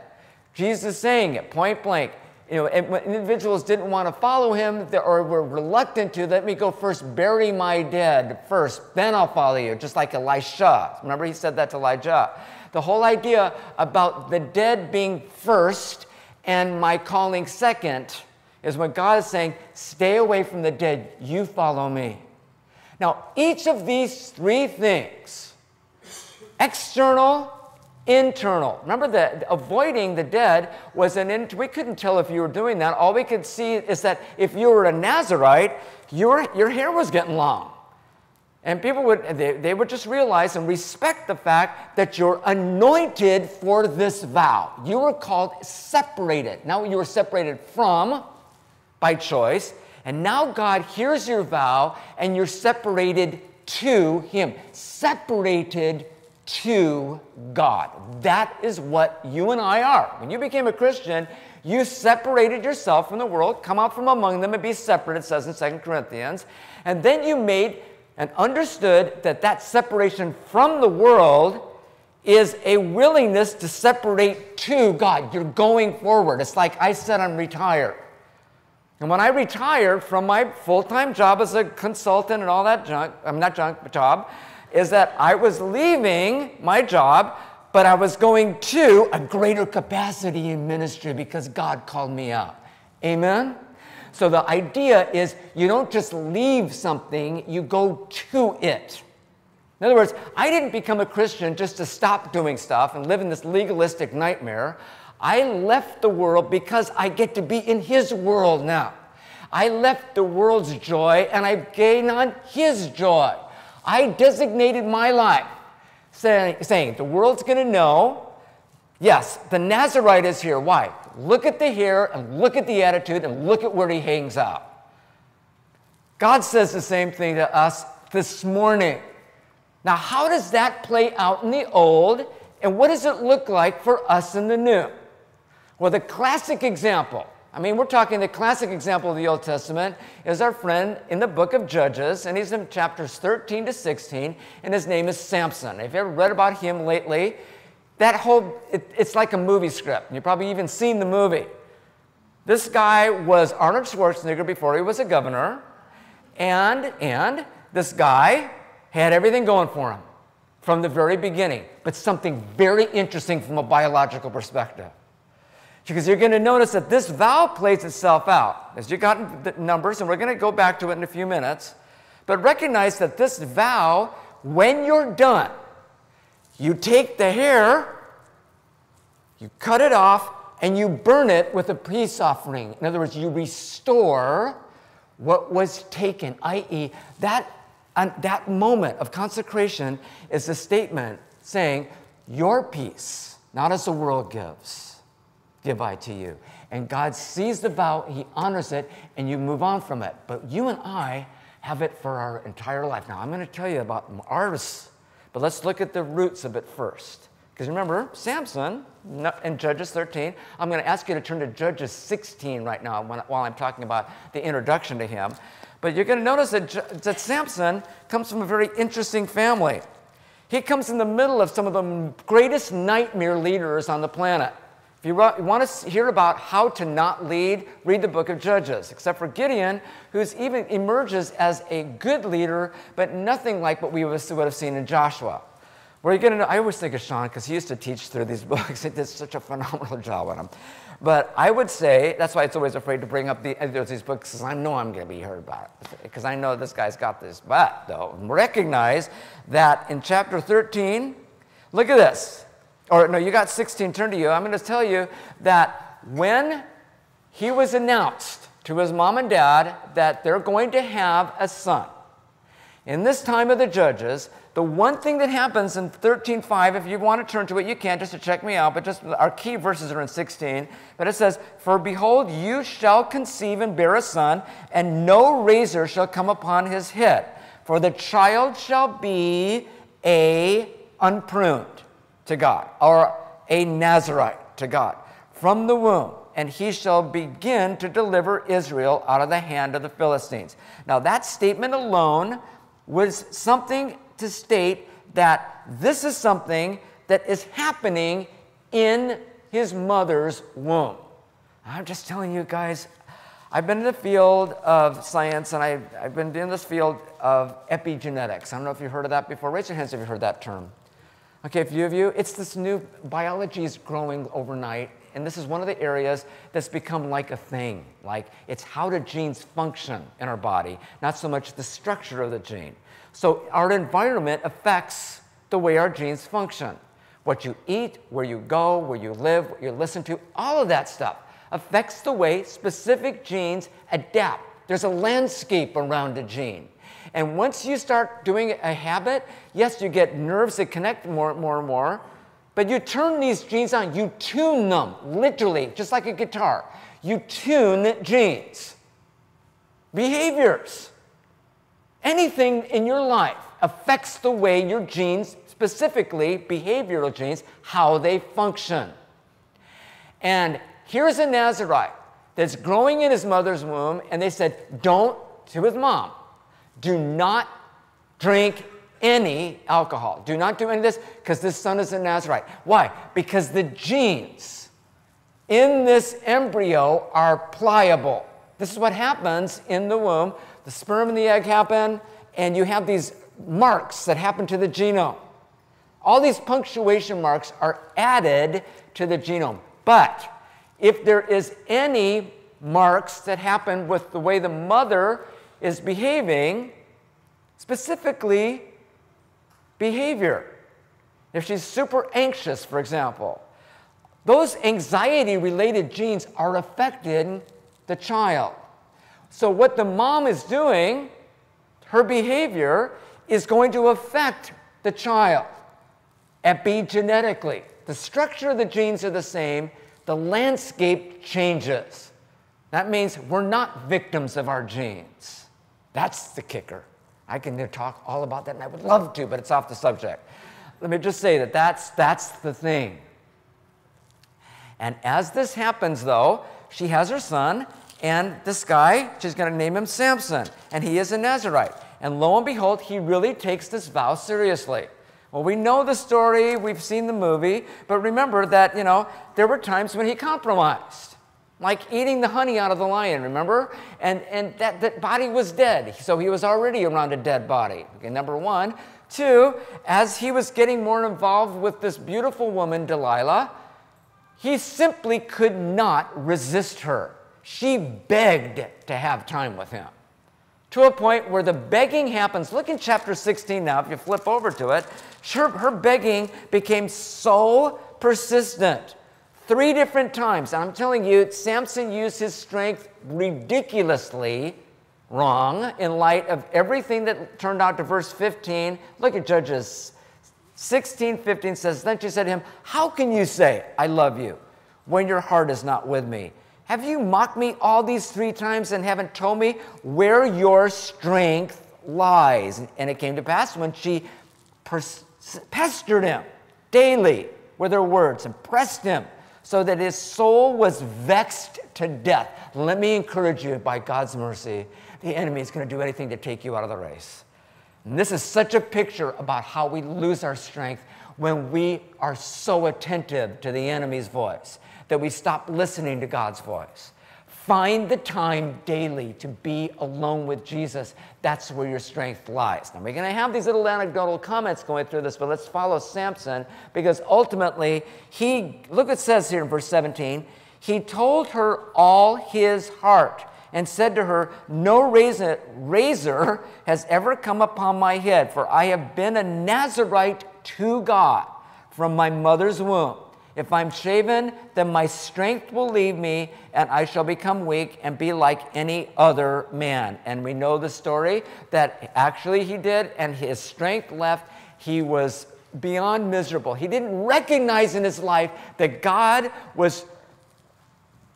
Jesus is saying it point blank. You know, and when individuals didn't want to follow him or were reluctant to, let me go first bury my dead first, then I'll follow you, just like Elisha. Remember he said that to Elijah. The whole idea about the dead being first and my calling second is when God is saying, stay away from the dead, you follow me. Now, each of these three things, external, internal. Remember that avoiding the dead was an internal. We couldn't tell if you were doing that. All we could see is that if you were a Nazarite, your, your hair was getting long. And people would, they, they would just realize and respect the fact that you're anointed for this vow. You were called separated. Now you were separated from by choice. And now God hears your vow and you're separated to him. Separated to God. That is what you and I are. When you became a Christian, you separated yourself from the world, come out from among them and be separate, it says in Second Corinthians. And then you made and understood that that separation from the world is a willingness to separate to God. You're going forward. It's like I said, I'm retired. And when I retired from my full-time job as a consultant and all that junk, I'm not junk, but job, is that I was leaving my job, but I was going to a greater capacity in ministry because God called me up. Amen? So the idea is you don't just leave something, you go to it. In other words, I didn't become a Christian just to stop doing stuff and live in this legalistic nightmare. I left the world because I get to be in his world now. I left the world's joy and I gained on his joy. I designated my life, say, saying, the world's going to know, yes, the Nazarite is here. Why? Look at the hair and look at the attitude and look at where he hangs out. God says the same thing to us this morning. Now, how does that play out in the old, and what does it look like for us in the new? Well, the classic example, I mean, we're talking the classic example of the Old Testament is our friend in the book of Judges, and he's in chapters thirteen to sixteen, and his name is Samson. If you ever read about him lately, that whole, it, it's like a movie script. You've probably even seen the movie. This guy was Arnold Schwarzenegger before he was a governor, and, and this guy had everything going for him from the very beginning, but something very interesting from a biological perspective. Because you're going to notice that this vow plays itself out. As you got the Numbers, and we're going to go back to it in a few minutes, but recognize that this vow, when you're done, you take the hair, you cut it off, and you burn it with a peace offering. In other words, you restore what was taken, that is that, uh, that moment of consecration is the statement saying, your peace, not as the world gives, give I to you. And God sees the vow, he honors it, and you move on from it. But you and I have it for our entire life. Now, I'm going to tell you about ours, but let's look at the roots of it first. Because remember, Samson in Judges thirteen, I'm going to ask you to turn to Judges sixteen right now while I'm talking about the introduction to him. But you're going to notice that, that Samson comes from a very interesting family. He comes in the middle of some of the greatest nightmare leaders on the planet. If you want to hear about how to not lead, read the book of Judges, except for Gideon, who even emerges as a good leader, but nothing like what we would have seen in Joshua. Where you're gonna know, I always think of Sean, because he used to teach through these books. He did such a phenomenal job on them. But I would say, that's why it's always afraid to bring up the, these books, because I know I'm going to be heard about it, because I know this guy's got this. But, though, recognize that in chapter thirteen, look at this. Or no, you got sixteen, turn to you. I'm going to tell you that when he was announced to his mom and dad that they're going to have a son, in this time of the Judges, the one thing that happens in thirteen five, if you want to turn to it, you can, just to check me out, but just our key verses are in sixteen, but it says, for behold, you shall conceive and bear a son, and no razor shall come upon his head, for the child shall be a unpruned to God, or a Nazarite to God, from the womb, and he shall begin to deliver Israel out of the hand of the Philistines. Now that statement alone was something to state that this is something that is happening in his mother's womb. I'm just telling you guys, I've been in the field of science, and I've, I've been in this field of epigenetics. I don't know if you've heard of that before. Raise your hands if you've heard that term. Okay, a few of you. It's this new biology is growing overnight, and this is one of the areas that's become like a thing. Like, it's how do genes function in our body, not so much the structure of the gene. So our environment affects the way our genes function. What you eat, where you go, where you live, what you listen to, all of that stuff affects the way specific genes adapt. There's a landscape around a gene. And once you start doing a habit, yes, you get nerves that connect more and more and more, but you turn these genes on. You tune them, literally, just like a guitar. You tune genes, behaviors. Anything in your life affects the way your genes, specifically behavioral genes, how they function. And here's a Nazirite that's growing in his mother's womb, and they said, don't, to his mom, do not drink any alcohol. Do not do any of this, because this son is a Nazirite. Why? Because the genes in this embryo are pliable. This is what happens in the womb. The sperm and the egg happen, and you have these marks that happen to the genome. All these punctuation marks are added to the genome. But if there is any marks that happen with the way the mother is behaving, specifically behavior, if she's super anxious, for example, those anxiety-related genes are affecting the child. So what the mom is doing, her behavior, is going to affect the child epigenetically. The structure of the genes are the same. The landscape changes. That means we're not victims of our genes. That's the kicker. I can talk all about that, and I would love to, but it's off the subject. Let me just say that that's, that's the thing. And as this happens, though, she has her son, and this guy, she's going to name him Samson, and he is a Nazirite. And lo and behold, he really takes this vow seriously. Well, we know the story, we've seen the movie, but remember that, you know, there were times when he compromised, like eating the honey out of the lion, remember? And, and that, that body was dead, so he was already around a dead body, okay, number one. Two, as he was getting more involved with this beautiful woman, Delilah, he simply could not resist her. She begged to have time with him, to a point where the begging happens. Look in chapter sixteen now, if you flip over to it. Her, her begging became so persistent three different times. And I'm telling you, Samson used his strength ridiculously wrong in light of everything that turned out to verse fifteen. Look at Judges sixteen fifteen says, then she said to him, how can you say, I love you, when your heart is not with me? Have you mocked me all these three times and haven't told me where your strength lies? And it came to pass when she pestered him daily with her words and pressed him so that his soul was vexed to death. Let me encourage you, by God's mercy, the enemy is going to do anything to take you out of the race. And this is such a picture about how we lose our strength when we are so attentive to the enemy's voice that we stop listening to God's voice. Find the time daily to be alone with Jesus. That's where your strength lies. Now, we're going to have these little anecdotal comments going through this, but let's follow Samson, because ultimately, he, look what it says here in verse seventeen, he told her all his heart and said to her, no razor, razor has ever come upon my head, for I have been a Nazirite to God from my mother's womb. If I'm shaven, then my strength will leave me, and I shall become weak and be like any other man. And we know the story that actually he did, and his strength left. He was beyond miserable. He didn't recognize in his life that God was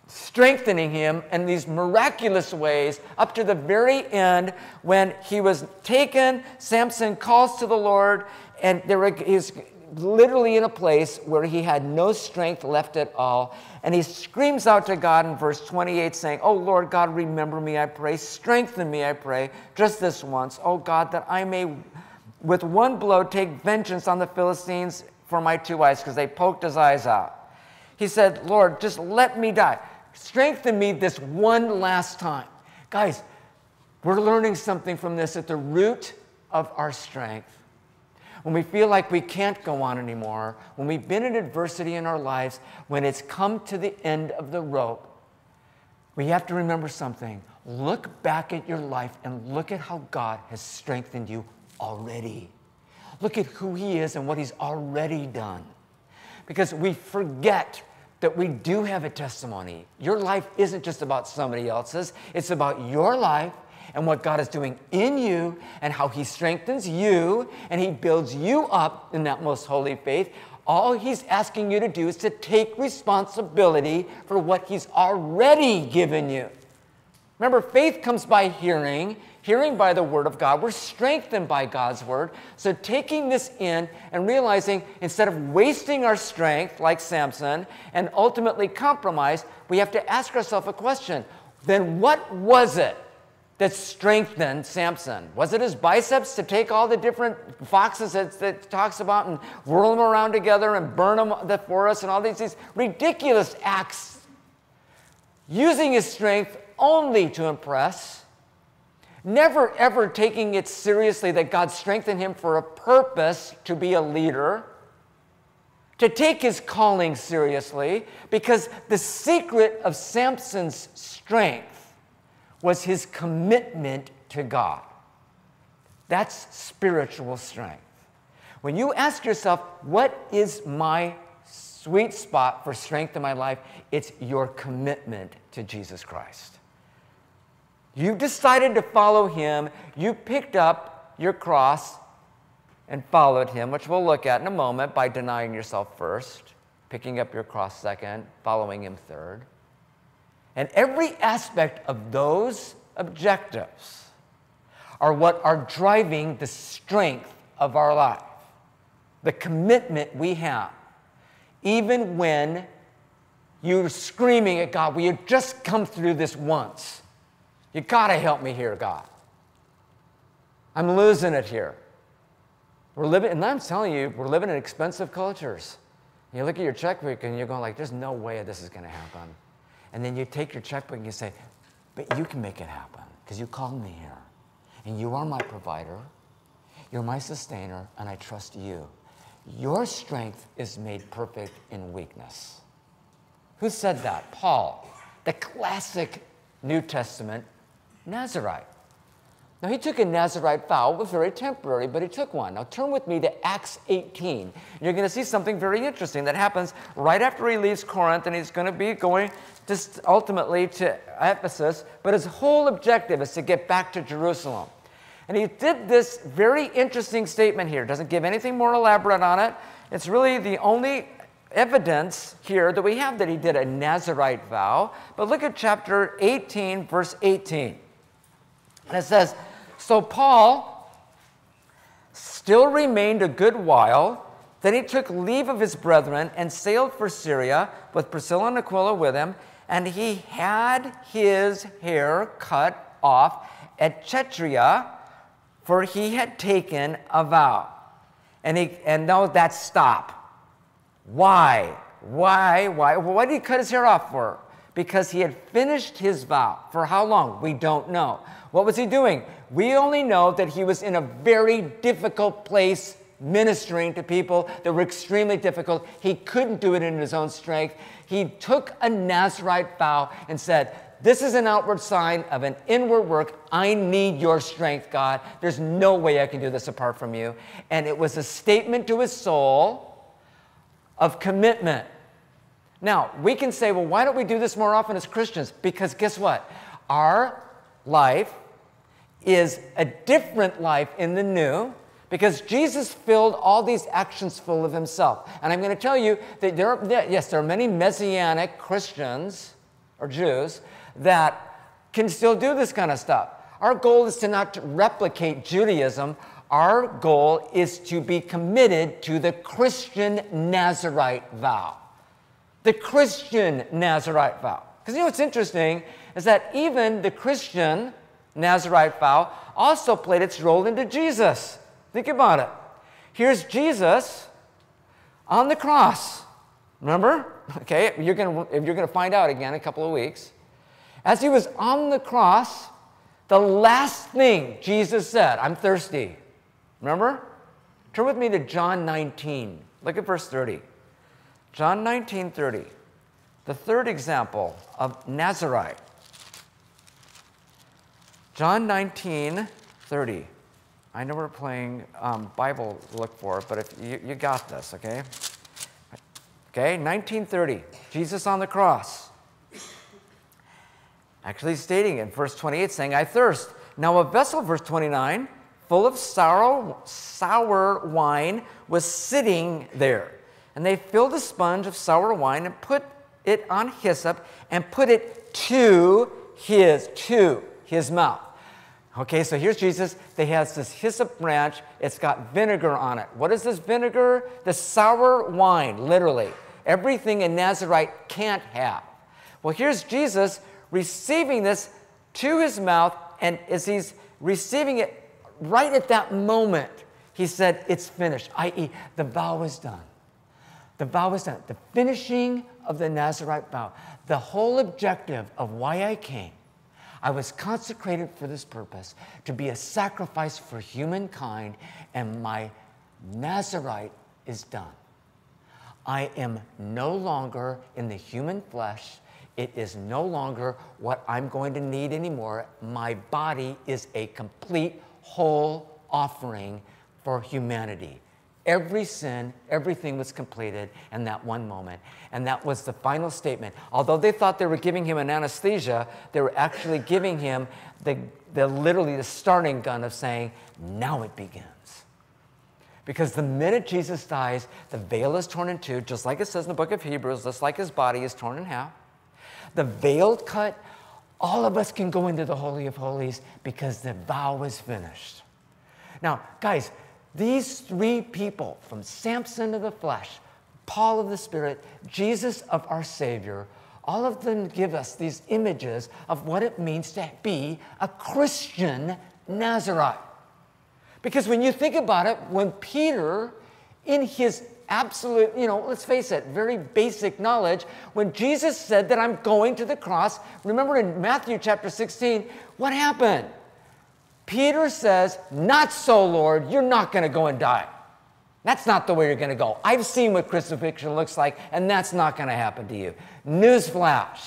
strengthening him in these miraculous ways up to the very end when he was taken. Samson calls to the Lord, and there is literally in a place where he had no strength left at all. And he screams out to God in verse twenty-eight saying, oh Lord God, remember me, I pray. Strengthen me, I pray, just this once. Oh God, that I may with one blow take vengeance on the Philistines for my two eyes, because they poked his eyes out. He said, Lord, just let me die. Strengthen me this one last time. Guys, we're learning something from this at the root of our strength. When we feel like we can't go on anymore, when we've been in adversity in our lives, when it's come to the end of the rope, we have to remember something. Look back at your life and look at how God has strengthened you already. Look at who He is and what He's already done. Because we forget that we do have a testimony. Your life isn't just about somebody else's. It's about your life and what God is doing in you and how He strengthens you and He builds you up in that most holy faith. All He's asking you to do is to take responsibility for what He's already given you. Remember, faith comes by hearing, hearing by the Word of God. We're strengthened by God's Word. So taking this in and realizing instead of wasting our strength like Samson and ultimately compromise, we have to ask ourselves a question. Then what was it that strengthened Samson? Was it his biceps to take all the different foxes that it talks about and whirl them around together and burn them the forest and all these, these ridiculous acts? Using his strength only to impress, never ever taking it seriously that God strengthened him for a purpose to be a leader, to take his calling seriously, because the secret of Samson's strength was his commitment to God. That's spiritual strength. When you ask yourself, what is my sweet spot for strength in my life? It's your commitment to Jesus Christ. You decided to follow Him. You picked up your cross and followed Him, which we'll look at in a moment, by denying yourself first, picking up your cross second, following Him third. And every aspect of those objectives are what are driving the strength of our life, the commitment we have. Even when you're screaming at God, will you just come through this once? You gotta help me here, God. I'm losing it here. We're living, and I'm telling you, we're living in expensive cultures. You look at your checkbook and you're going like, there's no way this is gonna happen. And then you take your checkbook and you say, but you can make it happen because you called me here. And you are my provider. You're my sustainer, and I trust you. Your strength is made perfect in weakness. Who said that? Paul, the classic New Testament Nazirite. Now, he took a Nazirite vow. It was very temporary, but he took one. Now, turn with me to Acts eighteen. You're going to see something very interesting that happens right after he leaves Corinth, and he's going to be going just ultimately to Ephesus, but his whole objective is to get back to Jerusalem. And he did this very interesting statement here. It doesn't give anything more elaborate on it. It's really the only evidence here that we have that he did a Nazirite vow. But look at chapter eighteen, verse eighteen. And it says, so Paul still remained a good while. Then he took leave of his brethren and sailed for Syria with Priscilla and Aquila with him. And he had his hair cut off at Chetria, for he had taken a vow. And, he, and no, that's stop. Why? Why? Why? Why did he cut his hair off for? Because he had finished his vow. For how long? We don't know. What was he doing? We only know that he was in a very difficult place ministering to people that were extremely difficult. He couldn't do it in his own strength. He took a Nazirite vow and said, this is an outward sign of an inward work. I need your strength, God. There's no way I can do this apart from you. And it was a statement to his soul of commitment. Now, we can say, well, why don't we do this more often as Christians? Because guess what? Our life is a different life in the new, because Jesus filled all these actions full of Himself. And I'm going to tell you that there are, yes, there are many Messianic Christians or Jews that can still do this kind of stuff. Our goal is to not replicate Judaism. Our goal is to be committed to the Christian Nazirite vow. The Christian Nazirite vow. Because you know what's interesting is that even the Christian Nazirite vow also played its role into Jesus. Think about it. Here's Jesus on the cross. Remember? Okay, you're gonna, if you're going to find out again in a couple of weeks. As he was on the cross, the last thing Jesus said, I'm thirsty. Remember? Turn with me to John nineteen. Look at verse thirty. John nineteen thirty. The third example of Nazarite. John nineteen thirty. I know we're playing um, Bible look for it, but if you, you got this, okay? Okay, nineteen thirty, Jesus on the cross. Actually stating in verse twenty-eight, saying, I thirst. Now a vessel, verse twenty-nine, full of sour, sour wine was sitting there. And they filled a sponge of sour wine and put it on hyssop and put it to his, to his mouth. Okay, so here's Jesus. They have this hyssop branch. It's got vinegar on it. What is this vinegar? The sour wine, literally. Everything a Nazarite can't have. Well, here's Jesus receiving this to his mouth, and as he's receiving it right at that moment, he said, it's finished, that is the vow is done. The vow is done. The finishing of the Nazarite vow. The whole objective of why I came. I was consecrated for this purpose, to be a sacrifice for humankind, and my Nazarite is done. I am no longer in the human flesh. It is no longer what I'm going to need anymore. My body is a complete, whole offering for humanity. Every sin, everything was completed in that one moment. And that was the final statement. Although they thought they were giving him an anesthesia, they were actually giving him the, the literally the starting gun of saying, now it begins. Because the minute Jesus dies, the veil is torn in two, just like it says in the book of Hebrews, just like his body is torn in half. The veil cut, all of us can go into the Holy of Holies because the vow is finished. Now, guys, these three people, from Samson of the flesh, Paul of the Spirit, Jesus of our Savior, all of them give us these images of what it means to be a Christian Nazarite. Because when you think about it, when Peter, in his absolute, you know, let's face it, very basic knowledge, when Jesus said that I'm going to the cross, remember in Matthew chapter sixteen, what happened? Peter says, not so, Lord, you're not going to go and die. That's not the way you're going to go. I've seen what crucifixion looks like, and that's not going to happen to you. Newsflash.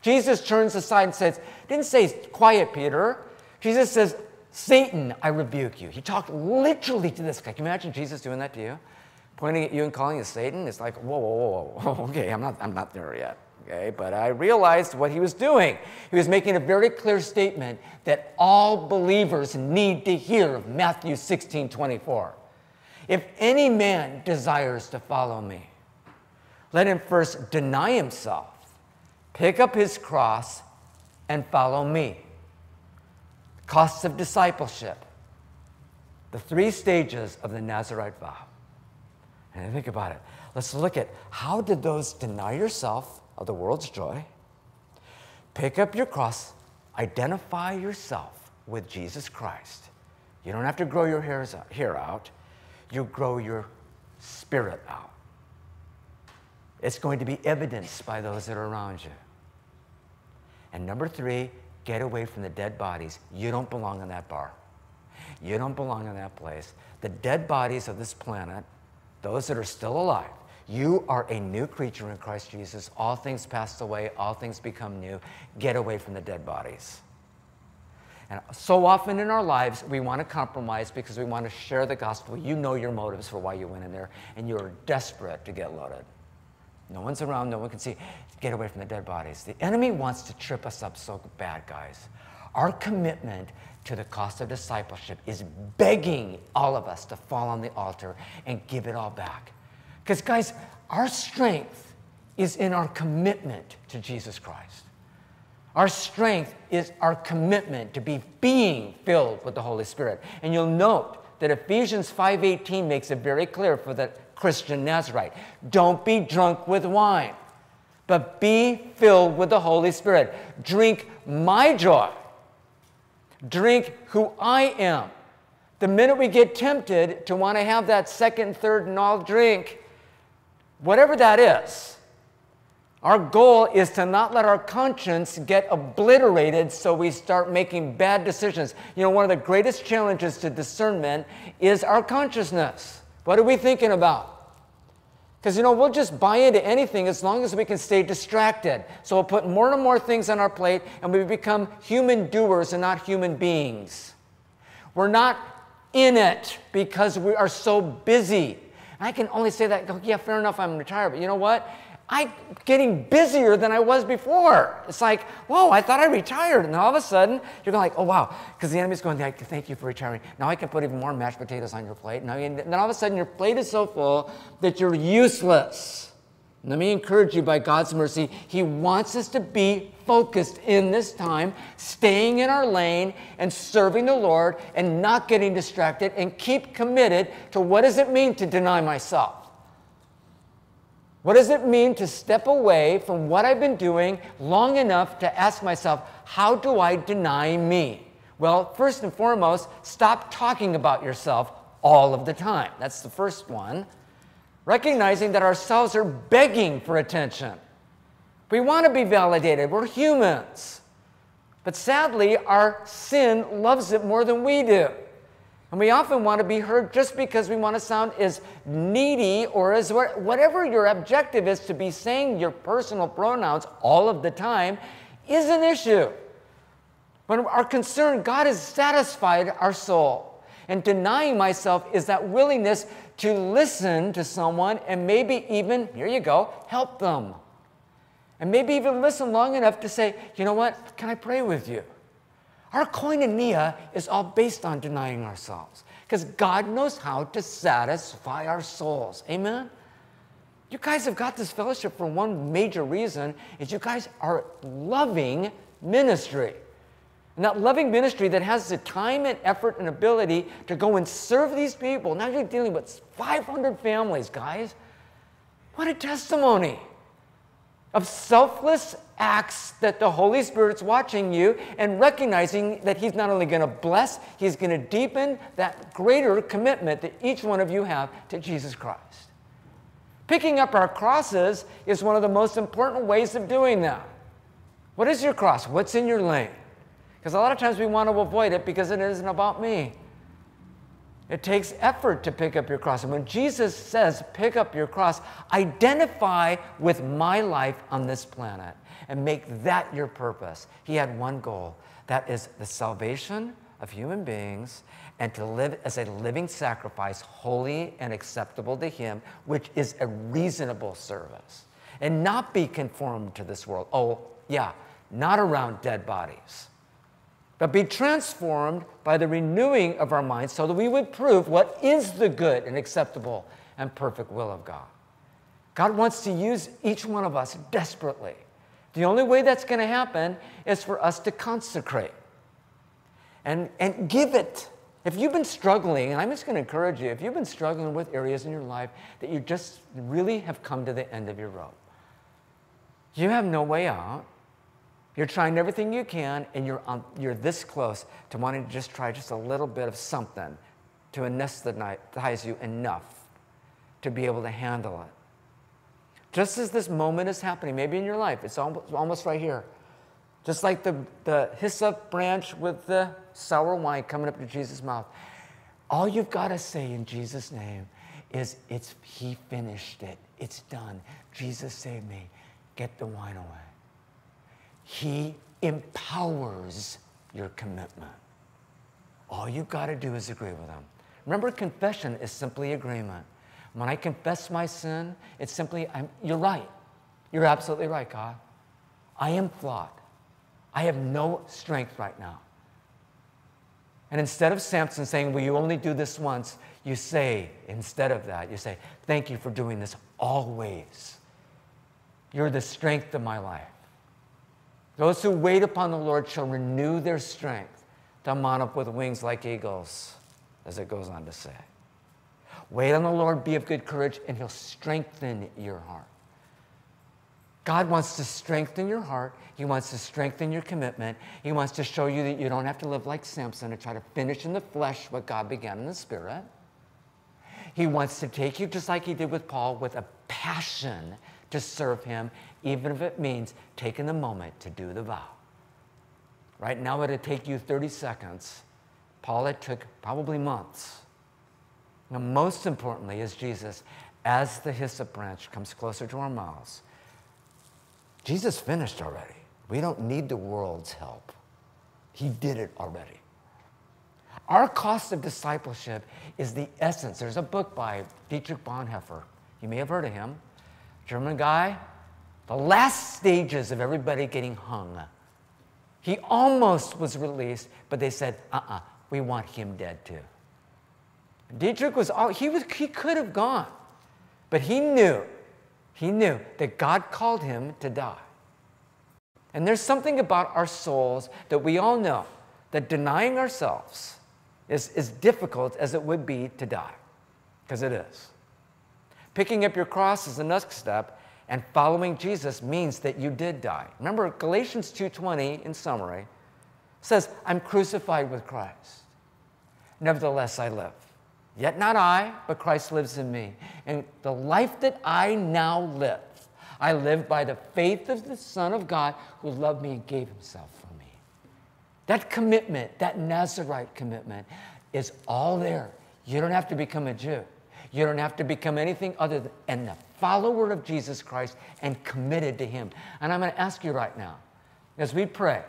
Jesus turns aside and says, didn't say, quiet, Peter. Jesus says, Satan, I rebuke you. He talked literally to this guy. Can you imagine Jesus doing that to you? Pointing at you and calling you Satan? It's like, whoa, whoa, whoa, whoa. Okay, I'm not, I'm not there yet. Okay, but I realized what he was doing. He was making a very clear statement that all believers need to hear of Matthew sixteen twenty-four. If any man desires to follow me, let him first deny himself, pick up his cross, and follow me. Costs of discipleship. The three stages of the Nazarite vow. And think about it. Let's look at how did those deny yourself of the world's joy, pick up your cross, identify yourself with Jesus Christ. You don't have to grow your hairs out, hair out. You grow your spirit out. It's going to be evidenced by those that are around you. And number three, get away from the dead bodies. You don't belong in that bar. You don't belong in that place. The dead bodies of this planet, those that are still alive, you are a new creature in Christ Jesus. All things passed away. All things become new. Get away from the dead bodies. And so often in our lives, we want to compromise because we want to share the gospel. You know your motives for why you went in there, and you're desperate to get loaded. No one's around. No one can see. Get away from the dead bodies. The enemy wants to trip us up so bad, guys. Our commitment to the cost of discipleship is begging all of us to fall on the altar and give it all back. Because, guys, our strength is in our commitment to Jesus Christ. Our strength is our commitment to be being filled with the Holy Spirit. And you'll note that Ephesians five eighteen makes it very clear for the Christian Nazarite. Don't be drunk with wine, but be filled with the Holy Spirit. Drink my joy. Drink who I am. the minute we get tempted to want to have that second, third, and all drink, whatever that is, our goal is to not let our conscience get obliterated so we start making bad decisions. You know, one of the greatest challenges to discernment is our consciousness. What are we thinking about? Because, you know, we'll just buy into anything as long as we can stay distracted. So we'll put more and more things on our plate, and we become human doers and not human beings. We're not in it because we are so busy. I can only say that, yeah, fair enough, I'm retired, but you know what? I'm getting busier than I was before. It's like, whoa, I thought I retired. And all of a sudden, you're going like, oh, wow. Because the enemy's going, thank you for retiring. Now I can put even more mashed potatoes on your plate. And then all of a sudden, your plate is so full that you're useless. And let me encourage you, by God's mercy, He wants us to be focused in this time, staying in our lane and serving the Lord and not getting distracted, and keep committed to what does it mean to deny myself? What does it mean to step away from what I've been doing long enough to ask myself, how do I deny me? Well, first and foremost, stop talking about yourself all of the time. That's the first one. Recognizing that ourselves are begging for attention. We want to be validated. We're humans. But sadly, our sin loves it more than we do. And we often want to be heard just because we want to sound as needy or as whatever your objective is. To be saying your personal pronouns all of the time is an issue. When our concern, God has satisfied our soul. And denying myself is that willingness to listen to someone and maybe even, here you go, help them. And maybe even listen long enough to say, you know what, can I pray with you? Our koinonia is all based on denying ourselves, because God knows how to satisfy our souls. Amen? You guys have got this fellowship for one major reason, is you guys are loving ministry. And that loving ministry that has the time and effort and ability to go and serve these people. Now you're dealing with five hundred families, guys. What a testimony of selfless acts that the Holy Spirit's watching you and recognizing that He's not only going to bless, He's going to deepen that greater commitment that each one of you have to Jesus Christ. Picking up our crosses is one of the most important ways of doing that. What is your cross? What's in your lane? Because a lot of times we want to avoid it because it isn't about me. It takes effort to pick up your cross. And when Jesus says, pick up your cross, identify with my life on this planet and make that your purpose. He had one goal. That is the salvation of human beings and to live as a living sacrifice, holy and acceptable to Him, which is a reasonable service. And not be conformed to this world. Oh, yeah, not around dead bodies. But be transformed by the renewing of our minds so that we would prove what is the good and acceptable and perfect will of God. God wants to use each one of us desperately. The only way that's going to happen is for us to consecrate and, and give it. If you've been struggling, and I'm just going to encourage you, if you've been struggling with areas in your life that you just really have come to the end of your rope, you have no way out. You're trying everything you can, and you're, on, you're this close to wanting to just try just a little bit of something to anesthetize you enough to be able to handle it. Just as this moment is happening, maybe in your life, it's almost, almost right here. Just like the, the hyssop branch with the sour wine coming up to Jesus' mouth. All you've got to say in Jesus' name is, it's, He finished it. It's done. Jesus saved me. Get the wine away. He empowers your commitment. All you've got to do is agree with Him. Remember, confession is simply agreement. When I confess my sin, it's simply, I'm, you're right. You're absolutely right, God. I am flawed. I have no strength right now. And instead of Samson saying, well, you only do this once, you say, instead of that, you say, thank you for doing this always. You're the strength of my life. Those who wait upon the Lord shall renew their strength. They'll mount up with wings like eagles, as it goes on to say. Wait on the Lord, be of good courage, and He'll strengthen your heart. God wants to strengthen your heart. He wants to strengthen your commitment. He wants to show you that you don't have to live like Samson and try to finish in the flesh what God began in the spirit. He wants to take you, just like he did with Paul, with a passion to serve him, even if it means taking the moment to do the vow. Right now, it'll take you thirty seconds. Paul, it took probably months. Now, most importantly is Jesus, as the hyssop branch comes closer to our mouths. Jesus finished already. We don't need the world's help. He did it already. Our cost of discipleship is the essence. There's a book by Dietrich Bonhoeffer. You may have heard of him. German guy. The last stages of everybody getting hung. He almost was released, but they said, uh-uh, we want him dead too. Dietrich was all, he was, he could have gone, but he knew, he knew that God called him to die. And there's something about our souls that we all know, that denying ourselves is as difficult as it would be to die, because it is. Picking up your cross is the next step, and following Jesus means that you did die. Remember, Galatians two twenty, in summary, says, I'm crucified with Christ. Nevertheless, I live. Yet not I, but Christ lives in me. And the life that I now live, I live by the faith of the Son of God who loved me and gave himself for me. That commitment, that Nazarite commitment, is all there. You don't have to become a Jew. You don't have to become anything other than and a follower of Jesus Christ and committed to him. And I'm going to ask you right now, as we pray,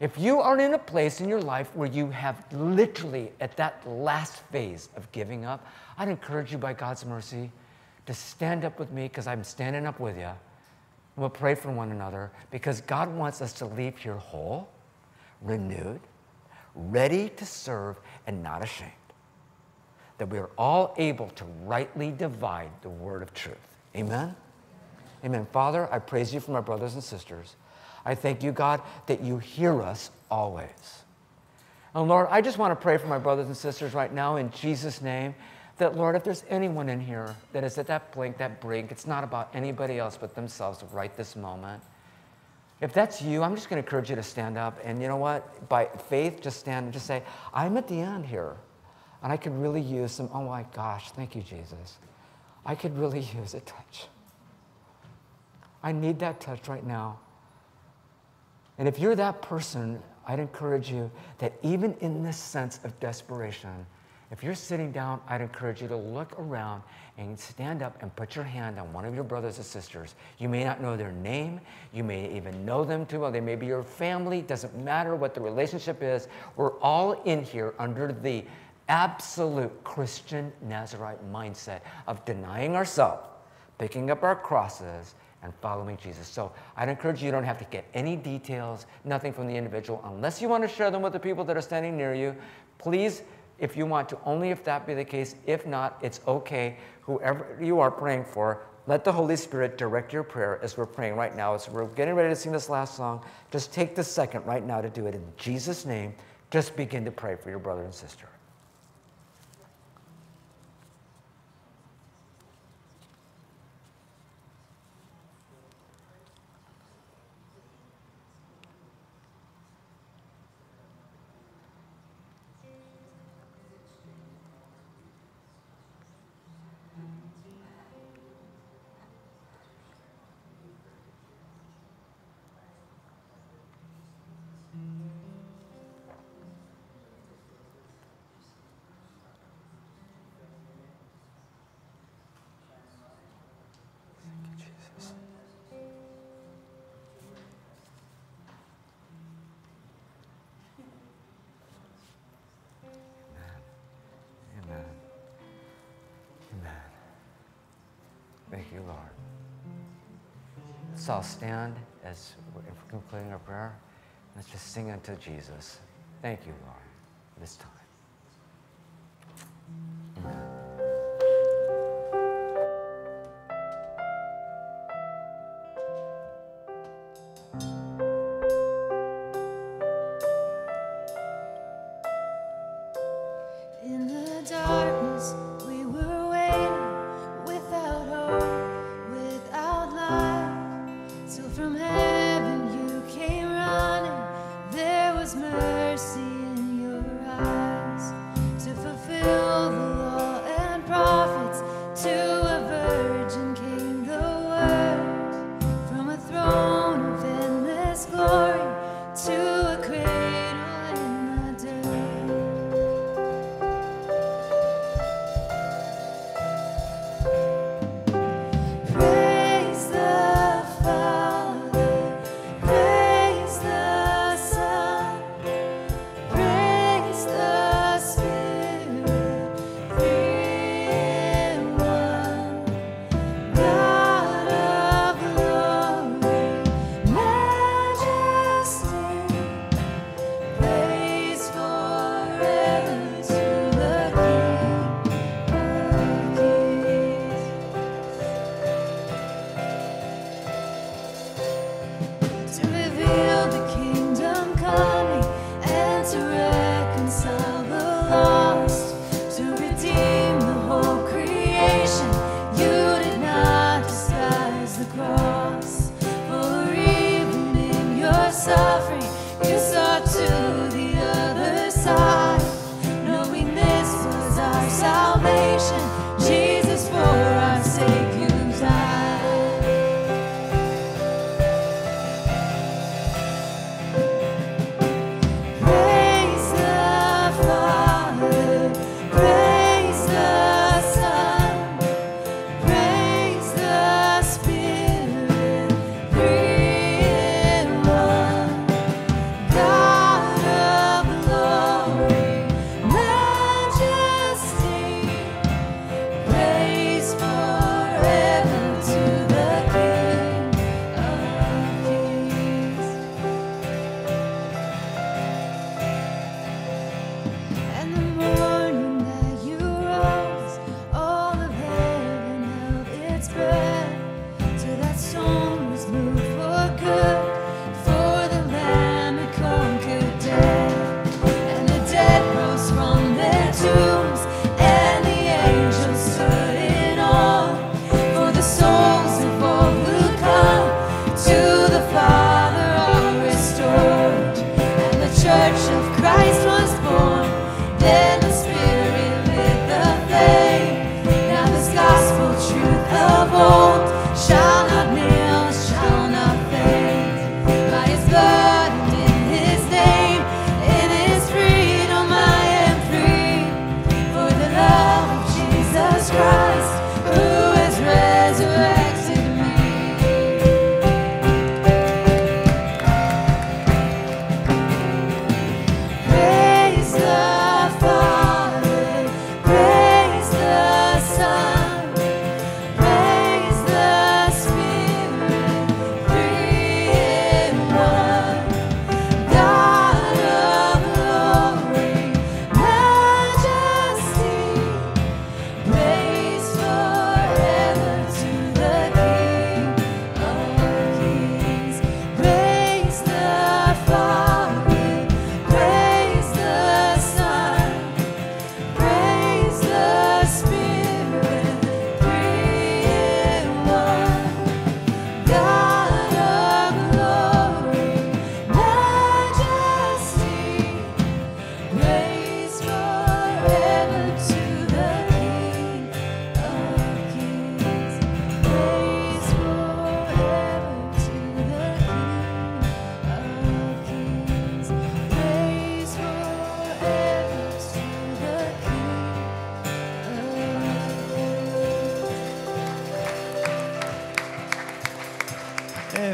if you are in a place in your life where you have literally at that last phase of giving up, I'd encourage you by God's mercy to stand up with me, because I'm standing up with you. We'll pray for one another, because God wants us to leave here whole, renewed, ready to serve, and not ashamed. That we are all able to rightly divide the word of truth. Amen? Amen. Father, I praise you for my brothers and sisters. I thank you, God, that you hear us always. And Lord, I just want to pray for my brothers and sisters right now in Jesus' name, that, Lord, if there's anyone in here that is at that blink, that brink, it's not about anybody else but themselves right this moment. If that's you, I'm just going to encourage you to stand up. And you know what? By faith, just stand and just say, I'm at the end here, and I could really use some, oh, my gosh, thank you, Jesus. I could really use a touch. I need that touch right now. And if you're that person, I'd encourage you that even in this sense of desperation, if you're sitting down, I'd encourage you to look around and stand up and put your hand on one of your brothers or sisters. You may not know their name. You may even know them too well. They may be your family. Doesn't matter what the relationship is. We're all in here under the absolute Christian Nazarite mindset of denying ourselves, picking up our crosses, and following Jesus. So I'd encourage you, you don't have to get any details, nothing from the individual, unless you want to share them with the people that are standing near you. Please, if you want to, only if that be the case. If not, it's okay. Whoever you are praying for, let the Holy Spirit direct your prayer as we're praying right now. As we're getting ready to sing this last song, just take the second right now to do it in Jesus' name. Just begin to pray for your brother and sister. Thank you, Lord. Let's all stand as we're concluding our prayer. Let's just sing unto Jesus. Thank you, Lord, this time. Life.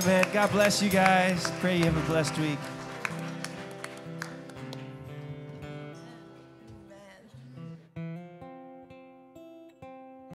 Amen. God bless you guys. Pray you have a blessed week.